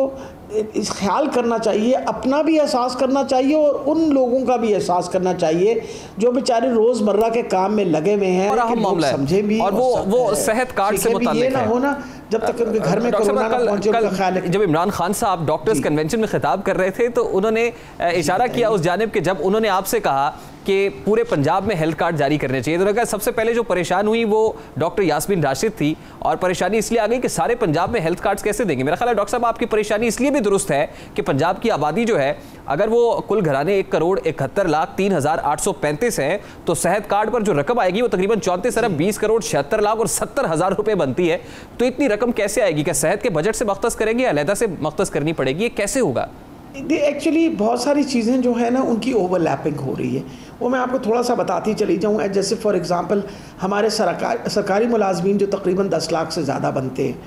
इस ख्याल करना चाहिए, अपना भी एहसास करना चाहिए और उन लोगों का भी एहसास करना चाहिए जो बेचारे रोज़मर्रा के काम में लगे हुए हैं। और हम मामला समझे भी और वो वो सेहत कार्ड से मुताल्लिक है ना, होना जब तक उनके घर में कोरोना ना पहुंचे उनका ख्याल है। जब इमरान खान साहब डॉक्टर्स कन्वेंशन में खिताब कर रहे थे तो उन्होंने इशारा किया उस जानिब के जब उन्होंने आपसे कहा कि पूरे पंजाब में हेल्थ कार्ड जारी करने चाहिए, तो उन्होंने कहा सबसे पहले जो परेशान हुई वो डॉक्टर यास्मीन राशिद थी और परेशानी इसलिए आ गई कि सारे पंजाब में हेल्थ कार्ड्स कैसे देंगे। मेरा ख्याल है डॉक्टर साहब आपकी परेशानी इसलिए भी दुरुस्त है कि पंजाब की आबादी जो है अगर वो कुल घराने एक करोड़ इकहत्तर लाख तीन हज़ार आठ सौ पैंतीस हैं तो सेहत कार्ड पर जो रकम आएगी वो तकरीबन चौंतीस अरब बीस करोड़ छिहत्तर लाख और सत्तर हज़ार रुपये बनती है। तो इतनी रकम कैसे आएगी? क्या सेहत के बजट से मख्तस करेंगे या अलहदा से मख्तस करनी पड़ेगी? ये कैसे होगा? एक्चुअली बहुत सारी चीज़ें जो है ना उनकी ओवरलैपिंग हो रही है, वो मैं आपको थोड़ा सा बताती चली जाऊँ। जैसे फॉर एग्ज़ाम्पल हमारे सरकार सरकारी मुलाजमीन जो तकरीबन दस लाख से ज़्यादा बनते हैं,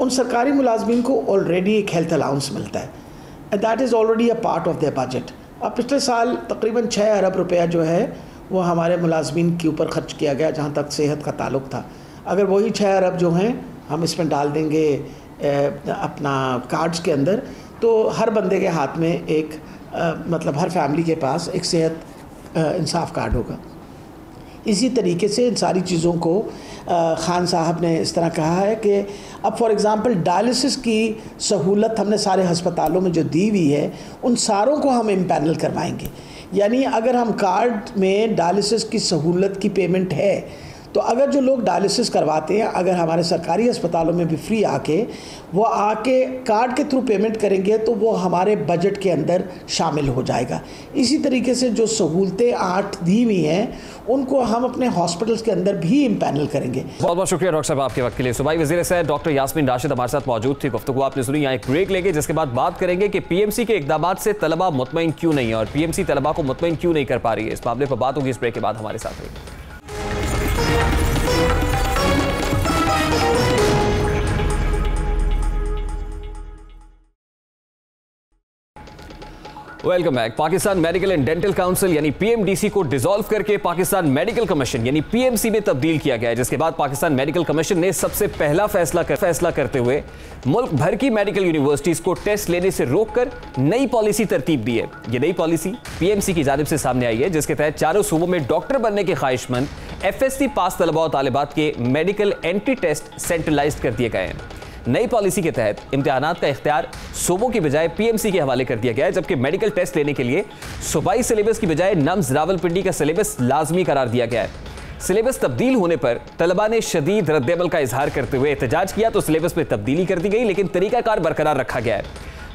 उन सरकारी मुलाजमीन को ऑलरेडी एक हेल्थ अलाउंस मिलता है and that is already a part of their budget. अब पिछले साल तकरीबन छः अरब रुपया जो है वो हमारे मुलाजमीन के ऊपर खर्च किया गया जहाँ तक सेहत का ताल्लुक था। अगर वही छः अरब जो हैं हम इसमें डाल देंगे अपना कार्ड्स के अंदर तो हर बंदे के हाथ में एक आ, मतलब हर फैमिली के पास एक सेहत इंसाफ कार्ड होगा। इसी तरीके से इन सारी चीज़ों को आ, खान साहब ने इस तरह कहा है कि अब फॉर एग्ज़ाम्पल डायलिसिस की सहूलत हमने सारे हस्पतालों में जो दी हुई है उन सारों को हम इम्पैनल करवाएंगे, यानी अगर हम कार्ड में डायलिसिस की सहूलत की पेमेंट है तो अगर जो लोग डायलिसिस करवाते हैं अगर हमारे सरकारी अस्पतालों में भी फ्री आके वो आके कार्ड के थ्रू पेमेंट करेंगे तो वो हमारे बजट के अंदर शामिल हो जाएगा। इसी तरीके से जो सहूलतें आठ दी हुई हैं उनको हम अपने हॉस्पिटल्स के अंदर भी इम्पैनल करेंगे। बहुत बहुत शुक्रिया डॉक्टर साहब आपके वक्त के लिए। सूबाई वज़ीर सेहत डॉक्टर यास्मीन राशिद हमारे साथ मौजूद थी। गुफ्तगू आपने सुनी, यहाँ एक ब्रेक लेंगे जिसके बाद बात करेंगे कि पी एम सी के इक़दाम से तलबा मुतमईन क्यों नहीं है और पी एम सी तलबा को मुतमईन क्यों नहीं कर पा रही है। इस मामले पर बात होगी इस ब्रेक के बाद, हमारे साथ रहेंगे। Welcome back. Pakistan medical and dental council यानी पीएमडीसी को डिसॉल्व करके पाकिस्तान मेडिकल कमीशन यानी पीएमसी में तब्दील किया गया है, जिसके बाद पाकिस्तान मेडिकल कमीशन ने सबसे पहला फैसला कर, फैसला करते हुए मुल्क भर की मेडिकल यूनिवर्सिटीज़ को टेस्ट लेने से रोककर नई पॉलिसी तरतीब दी है। ये नई पॉलिसी पीएमसी की जानिब से सामने आई है जिसके तहत चारों सूबों में डॉक्टर बनने के ख्वाहिशमंद एफ एस सी पास तलबा और तालिबात के मेडिकल एंट्री टेस्ट सेंट्रलाइज कर दिए गए हैं। नई पॉलिसी के तहत इम्तिहानात का इख्तियार सूबों की बजाय पीएमसी के हवाले कर दिया गया है, जबकि मेडिकल टेस्ट लेने के लिए सूबाई सिलेबस की बजाय नम्स रावलपिंडी का सिलेबस लाजमी करार दिया गया है। सिलेबस तब्दील होने पर तलबा ने शदीद रद्दअमल का इजहार करते हुए एहतजाज किया तो सिलेबस में तब्दीली कर दी गई, लेकिन तरीकाकार बरकरार रखा गया है।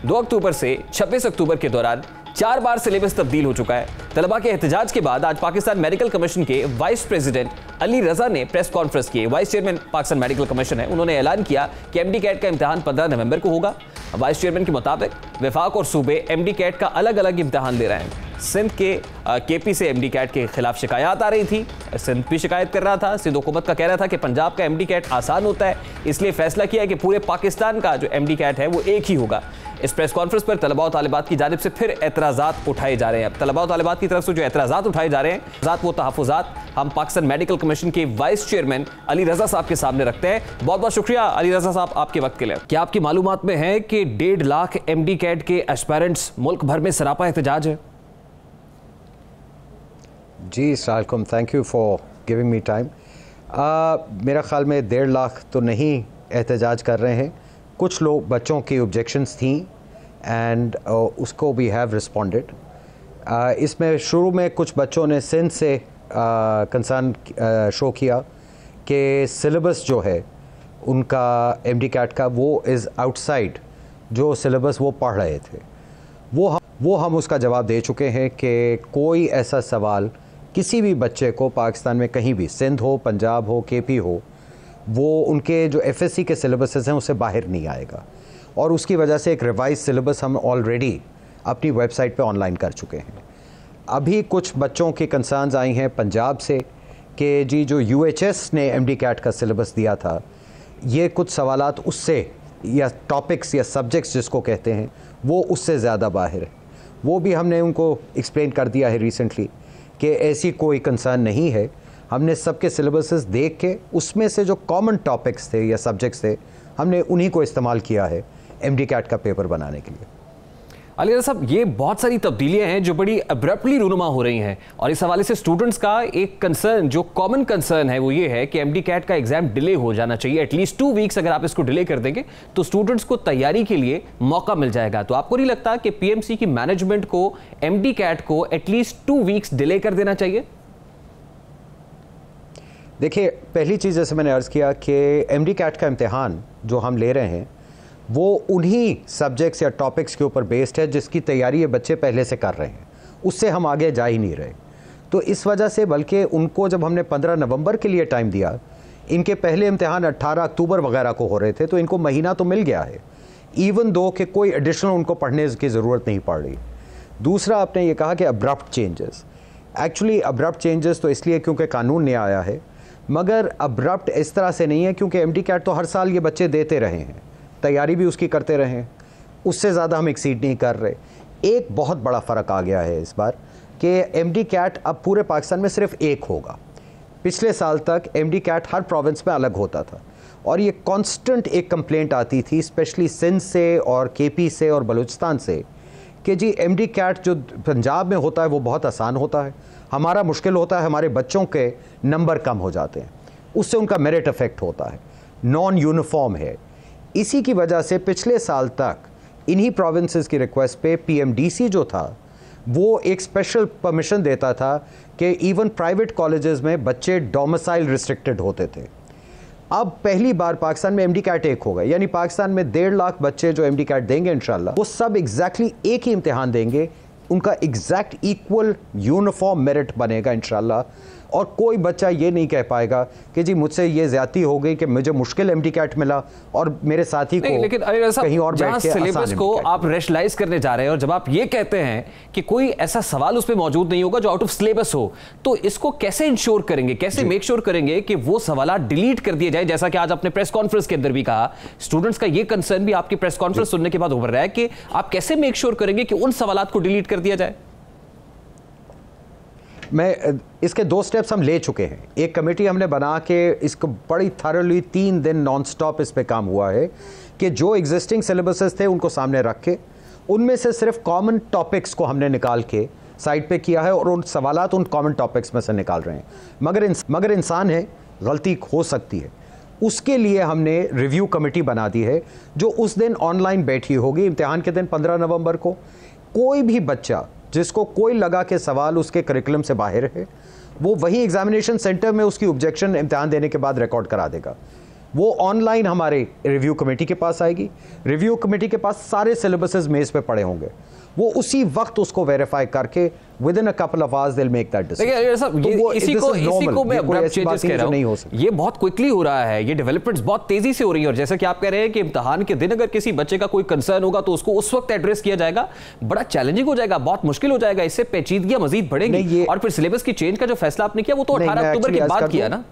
दो अक्टूबर से छब्बीस अक्टूबर के दौरान चार बार सिलेबस तब्दील हो चुका है। तलबा के एहतजाज के बाद आज पाकिस्तान मेडिकल कमीशन के वाइस प्रेसिडेंट अली रजा ने प्रेस कॉन्फ्रेंस की। Vice chairman Pakistan medical commission है, उन्होंने ऐलान किया कि एमडीकैट का इम्तहान पंद्रह नवंबर को होगा। वाइस चेयरमैन के मुताबिक वफाक और सूबे एमडीकैट का अलग अलग इम्तहान ले रहे हैं। सिंध के केपी से एमडीकैट के खिलाफ शिकायत आ रही थी, सिंध भी शिकायत कर रहा था। सिंध हुकूमत का कह रहा था कि पंजाब का एमडीकैट आसान होता है, इसलिए फैसला किया है कि पूरे पाकिस्तान का जो एमडीकैट है वो एक ही होगा। इस प्रेस कॉन्फ्रेंस पर तलबा और तालिबात की जानिब से फिर एतराज़ात उठाए जा रहे हैं। अब तलबा और तालिबात की तरफ से जो एतराज़ात उठाए जा रहे हैं वो तहफ़ुज़ात हम पाकिस्तान मेडिकल कमीशन के वाइस चेयरमैन अली रजा साहब के सामने रखते हैं। बहुत बहुत शुक्रिया अली रजा साहब आपके वक्त के लिए। क्या आपकी मालूमात में है कि डेढ़ लाख एमडीकैट के एस्पायरेंट्स मुल्क भर में सरापा एहतजाज है? जी सलाम, thank you for giving me time. मेरा ख़्याल में डेढ़ लाख तो नहीं एहतजाज कर रहे हैं, कुछ लोग बच्चों की ऑब्जेक्शंस थी एंड uh, उसको वी हैव रिस्पॉन्डेड। इसमें शुरू में कुछ बच्चों ने सिंध से कंसर्न uh, शो uh, किया कि सिलेबस जो है उनका एमडीकैट का वो इज़ आउटसाइड जो सिलेबस वो पढ़ रहे थे। वो हम वो हम उसका जवाब दे चुके हैं कि कोई ऐसा सवाल किसी भी बच्चे को पाकिस्तान में कहीं भी, सिंध हो, पंजाब हो, केपी हो, वो उनके जो एफएससी के सिलेबसेस हैं उससे बाहर नहीं आएगा। और उसकी वजह से एक रिवाइज सिलेबस हम ऑलरेडी अपनी वेबसाइट पे ऑनलाइन कर चुके हैं। अभी कुछ बच्चों के कंसर्न्स आई हैं पंजाब से कि जी जो यूएचएस ने एमडीकैट का सिलेबस दिया था, ये कुछ सवालात उससे या टॉपिक्स या सब्जेक्ट्स जिसको कहते हैं वो उससे ज़्यादा बाहर है। वो भी हमने उनको एक्सप्लेन कर दिया है रिसेंटली कि ऐसी कोई कंसर्न नहीं है। हमने सबके सिलेबसेस देख के उसमें से जो कॉमन टॉपिक्स थे या सब्जेक्ट्स थे हमने उन्हीं को इस्तेमाल किया है एमडीकैट का पेपर बनाने के लिए। अली रज़ा साहब, ये बहुत सारी तब्दीलियां हैं जो बड़ी अब्रप्टली रूनुमा हो रही हैं और इस हवाले से स्टूडेंट्स का एक कंसर्न, जो कॉमन कंसर्न है, वो ये है कि एमडीकैट का एग्जाम डिले हो जाना चाहिए एटलीस्ट टू वीक्स। अगर आप इसको डिले कर देंगे तो स्टूडेंट्स को तैयारी के लिए मौका मिल जाएगा। तो आपको नहीं लगता कि पीएमसी की मैनेजमेंट को एमडीकैट को एटलीस्ट टू वीक्स डिले कर देना चाहिए? देखिए, पहली चीज़ जैसे मैंने अर्ज़ किया कि एमडीकैट का इम्तहान जो हम ले रहे हैं वो उन्हीं सब्जेक्ट्स या टॉपिक्स के ऊपर बेस्ड है जिसकी तैयारी ये बच्चे पहले से कर रहे हैं, उससे हम आगे जा ही नहीं रहे। तो इस वजह से बल्कि उनको जब हमने पंद्रह नवंबर के लिए टाइम दिया, इनके पहले इम्तहान अठारह अक्टूबर वगैरह को हो रहे थे, तो इनको महीना तो मिल गया है, इवन दो कि कोई एडिशनल उनको पढ़ने की ज़रूरत नहीं पड़ रही। दूसरा, आपने ये कहा कि abrupt changes, actually abrupt changes तो इसलिए क्योंकि कानून नया आया है, मगर अब्रप्ट इस तरह से नहीं है क्योंकि एमडीकैट तो हर साल ये बच्चे देते रहे हैं, तैयारी भी उसकी करते रहें, उससे ज़्यादा हम एक्सीड नहीं कर रहे। एक बहुत बड़ा फ़र्क आ गया है इस बार कि एमडीकैट अब पूरे पाकिस्तान में सिर्फ एक होगा। पिछले साल तक एमडीकैट हर प्रोविंस में अलग होता था और ये कांस्टेंट एक कंप्लेंट आती थी स्पेशली सिंध से और केपी से और बलूचिस्तान से कि जी एमडीकैट जो पंजाब में होता है वो बहुत आसान होता है, हमारा मुश्किल होता है, हमारे बच्चों के नंबर कम हो जाते हैं, उससे उनका मेरिट अफेक्ट होता है, नॉन यूनिफॉर्म है। इसी की वजह से पिछले साल तक इन्हीं प्रोविंसेस की रिक्वेस्ट पे पीएमडीसी जो था वो एक स्पेशल परमिशन देता था कि इवन प्राइवेट कॉलेजेस में बच्चे डोमिसाइल रिस्ट्रिक्टेड होते थे। अब पहली बार पाकिस्तान में एमडीकैट एक होगा, यानी पाकिस्तान में डेढ़ लाख बच्चे जो एमडीकैट देंगे इंशाल्लाह वो सब एग्जैक्टली एक ही इम्तिहान देंगे, उनका एग्जैक्ट इक्वल यूनिफॉर्म मेरिट बनेगा इंशाल्लाह। और कोई बच्चा ये नहीं कह पाएगा कि जी मुझसे ये ज्यादती हो गई कि मुझे मुश्किल एमडीकैट मिला और मेरे साथी को कहीं और बैठ के सिलेबस को आप रैशनलाइज करने जा रहे हैं। और जब आप ये कहते हैं कि कोई ऐसा सवाल उस पे मौजूद नहीं होगा जो आउट ऑफ सिलेबस हो, तो इसको कैसे इंश्योर करेंगे, कैसे मेक श्योर करेंगे कि वो सवाल डिलीट कर दिए जाए? जैसा कि आज आपने प्रेस कॉन्फ्रेंस के अंदर भी कहा, स्टूडेंट्स का ये कंसर्न भी आपकी प्रेस कॉन्फ्रेंस सुनने के बाद उभर रहा है कि आप कैसे मेक श्योर करेंगे कि उन सवाल को डिलीट कर दिया जाए? मैं इसके दो स्टेप्स हम ले चुके हैं। एक कमेटी हमने बना के इसको बड़ी थरली तीन दिन नॉनस्टॉप इस पे काम हुआ है कि जो एग्जिस्टिंग सिलेबसेस थे उनको सामने रख के उनमें से सिर्फ कॉमन टॉपिक्स को हमने निकाल के साइड पे किया है और उन सवालात उन कॉमन टॉपिक्स में से निकाल रहे हैं। मगर इंस, मगर इंसान है, गलती हो सकती है, उसके लिए हमने रिव्यू कमेटी बना दी है जो उस दिन ऑनलाइन बैठी होगी इम्तिहान के दिन पंद्रह नवंबर को। कोई भी बच्चा जिसको कोई लगा के सवाल उसके करिकुलम से बाहर है वो वही एग्जामिनेशन सेंटर में उसकी ऑब्जेक्शन इम्तहान देने के बाद रिकॉर्ड करा देगा। वो ऑनलाइन हमारे रिव्यू कमेटी के पास आएगी, रिव्यू कमेटी के पास सारे सिलेबसेस मेज़ पे पड़े होंगे वो उसी वक्त उसको वेरीफाई करके with in a couple of hours they will make that decision. देखिए इसी को इसी को मैं अपना चेंजेस कह रहा हूं, ये बहुत क्विकली हो रहा है, ये डेवलपमेंट्स बहुत तेजी से हो रही है। और जैसा कि आप कह रहे हैं कि इम्तिहान के दिन अगर किसी बच्चे का कोई कंसर्न होगा तो उसको उस वक्त एड्रेस किया जाएगा, बड़ा चैलेंजिंग हो जाएगा, बहुत मुश्किल हो जाएगा, इससे पेचीदगियां मजीद बढ़ेंगी। और फिर सिलेबस की चेंज का जो फैसला आपने किया वो तो अठारह अक्टूबर के बाद किया ना।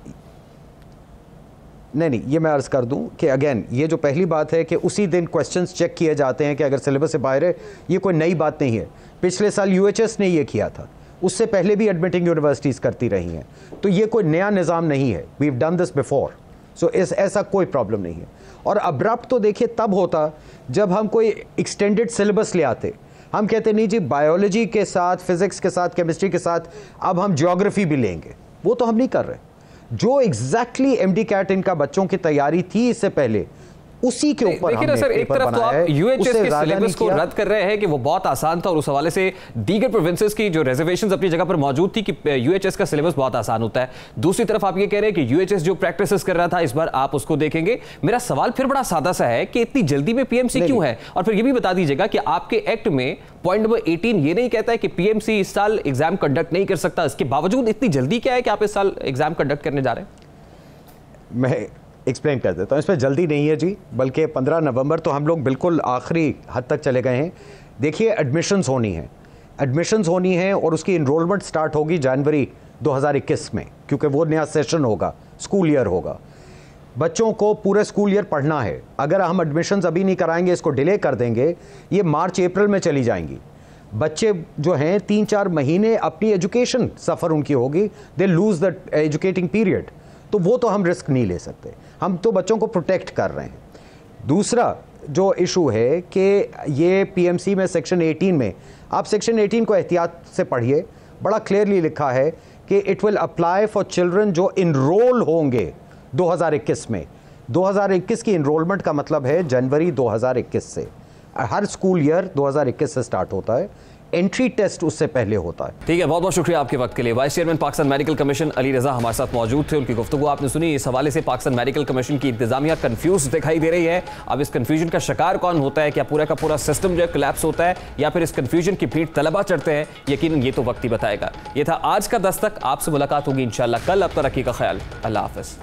नहीं नहीं, ये मैं अर्ज़ कर दूं कि अगेन ये जो पहली बात है कि उसी दिन क्वेश्चंस चेक किए जाते हैं कि अगर सिलेबस से बाहर है, ये कोई नई बात नहीं है। पिछले साल यूएचएस ने ये किया था, उससे पहले भी एडमिटिंग यूनिवर्सिटीज़ करती रही हैं, तो ये कोई नया निज़ाम नहीं है। We have done this before, so इस ऐसा कोई प्रॉब्लम नहीं है। और अब्रप्ट तो देखिए तब होता जब हम कोई एक्सटेंडेड सिलेबस ले आते, हम कहते नहीं जी बायोलॉजी के साथ, फिज़िक्स के साथ, केमिस्ट्री के साथ अब हम ज्योग्राफी भी लेंगे, वो तो हम नहीं कर रहे। जो एग्जैक्टली एमडीकैट इनका बच्चों की तैयारी थी इससे पहले, उसी के ऊपर देखिए ना सर, एक तरफ तो आप यूएचएस के सिलेबस को रद्द कर रहे हैं कि वो बहुत आसान था, और उस हवाले से दीगर प्रोविंसेस की जो रिजर्वेशंस अपनी जगह पर मौजूद थी कि यूएचएस का सिलेबस बहुत आसान होता है। दूसरी तरफ आप ये कह रहे हैं कि यूएचएस जो प्रैक्टिसेस कर रहा था इस बार आप उसको देखेंगे। मेरा सवाल फिर बड़ा सादा सा है कि इतनी जल्दी में पीएमसी क्यों है? और फिर ये भी बता दीजिएगा कि आपके एक्ट में पॉइंट नंबर अठारह ये नहीं कहता है कि पीएमसी इस साल एग्जाम कंडक्ट नहीं कर सकता, इसके बावजूद इतनी जल्दी क्या है कि आप इस साल एग्जाम कंडक्ट करने जा रहे हैं? मैं एक्सप्लेन कर देता हूँ, इसमें जल्दी नहीं है जी, बल्कि पंद्रह नवंबर तो हम लोग बिल्कुल आखिरी हद तक चले गए हैं। देखिए एडमिशन्स होनी है, एडमिशन्स होनी है और उसकी इनरोलमेंट स्टार्ट होगी जनवरी दो हज़ार इक्कीस में, क्योंकि वो नया सेशन होगा, स्कूल ईयर होगा, बच्चों को पूरे स्कूल ईयर पढ़ना है। अगर हम एडमिशन्स अभी नहीं कराएंगे, इसको डिले कर देंगे, ये मार्च अप्रैल में चली जाएंगी। बच्चे जो हैं तीन चार महीने अपनी एजुकेशन सफ़र उनकी होगी, they lose the educating period, तो वो तो हम रिस्क नहीं ले सकते, हम तो बच्चों को प्रोटेक्ट कर रहे हैं। दूसरा जो इशू है कि ये पीएमसी में सेक्शन अठारह में, आप सेक्शन अठारह को एहतियात से पढ़िए, बड़ा क्लियरली लिखा है कि it will apply for children जो इनरोल होंगे दो हज़ार इक्कीस में। दो हज़ार इक्कीस की इनरोलमेंट का मतलब है जनवरी दो हज़ार इक्कीस से, हर स्कूल ईयर दो हज़ार इक्कीस से स्टार्ट होता है, एंट्री टेस्ट उससे पहले होता है। ठीक है, बहुत बहुत शुक्रिया आपके वक्त के लिए। Vice chairman Pakistan medical commission Ali Raza हमारे साथ मौजूद थे, उनकी गुफ्तगू आपने सुनी। इस हवाले से पाकिस्तान मेडिकल कमीशन की इंतजामिया कंफ्यूज दिखाई दे रही है। अब इस कंफ्यूजन का शिकार कौन होता है, क्या पूरा का पूरा सिस्टम जो है कोलैप्स होता है या फिर इस कंफ्यूजन की भीड़ तलबा चढ़ते हैं, यकीनन ये तो वक्त ही बताएगा। ये था आज का दस तक, आपसे मुलाकात होगी इंशाल्लाह कल। अब तक रखिएगा ख्याल, अल्लाह हाफिज़।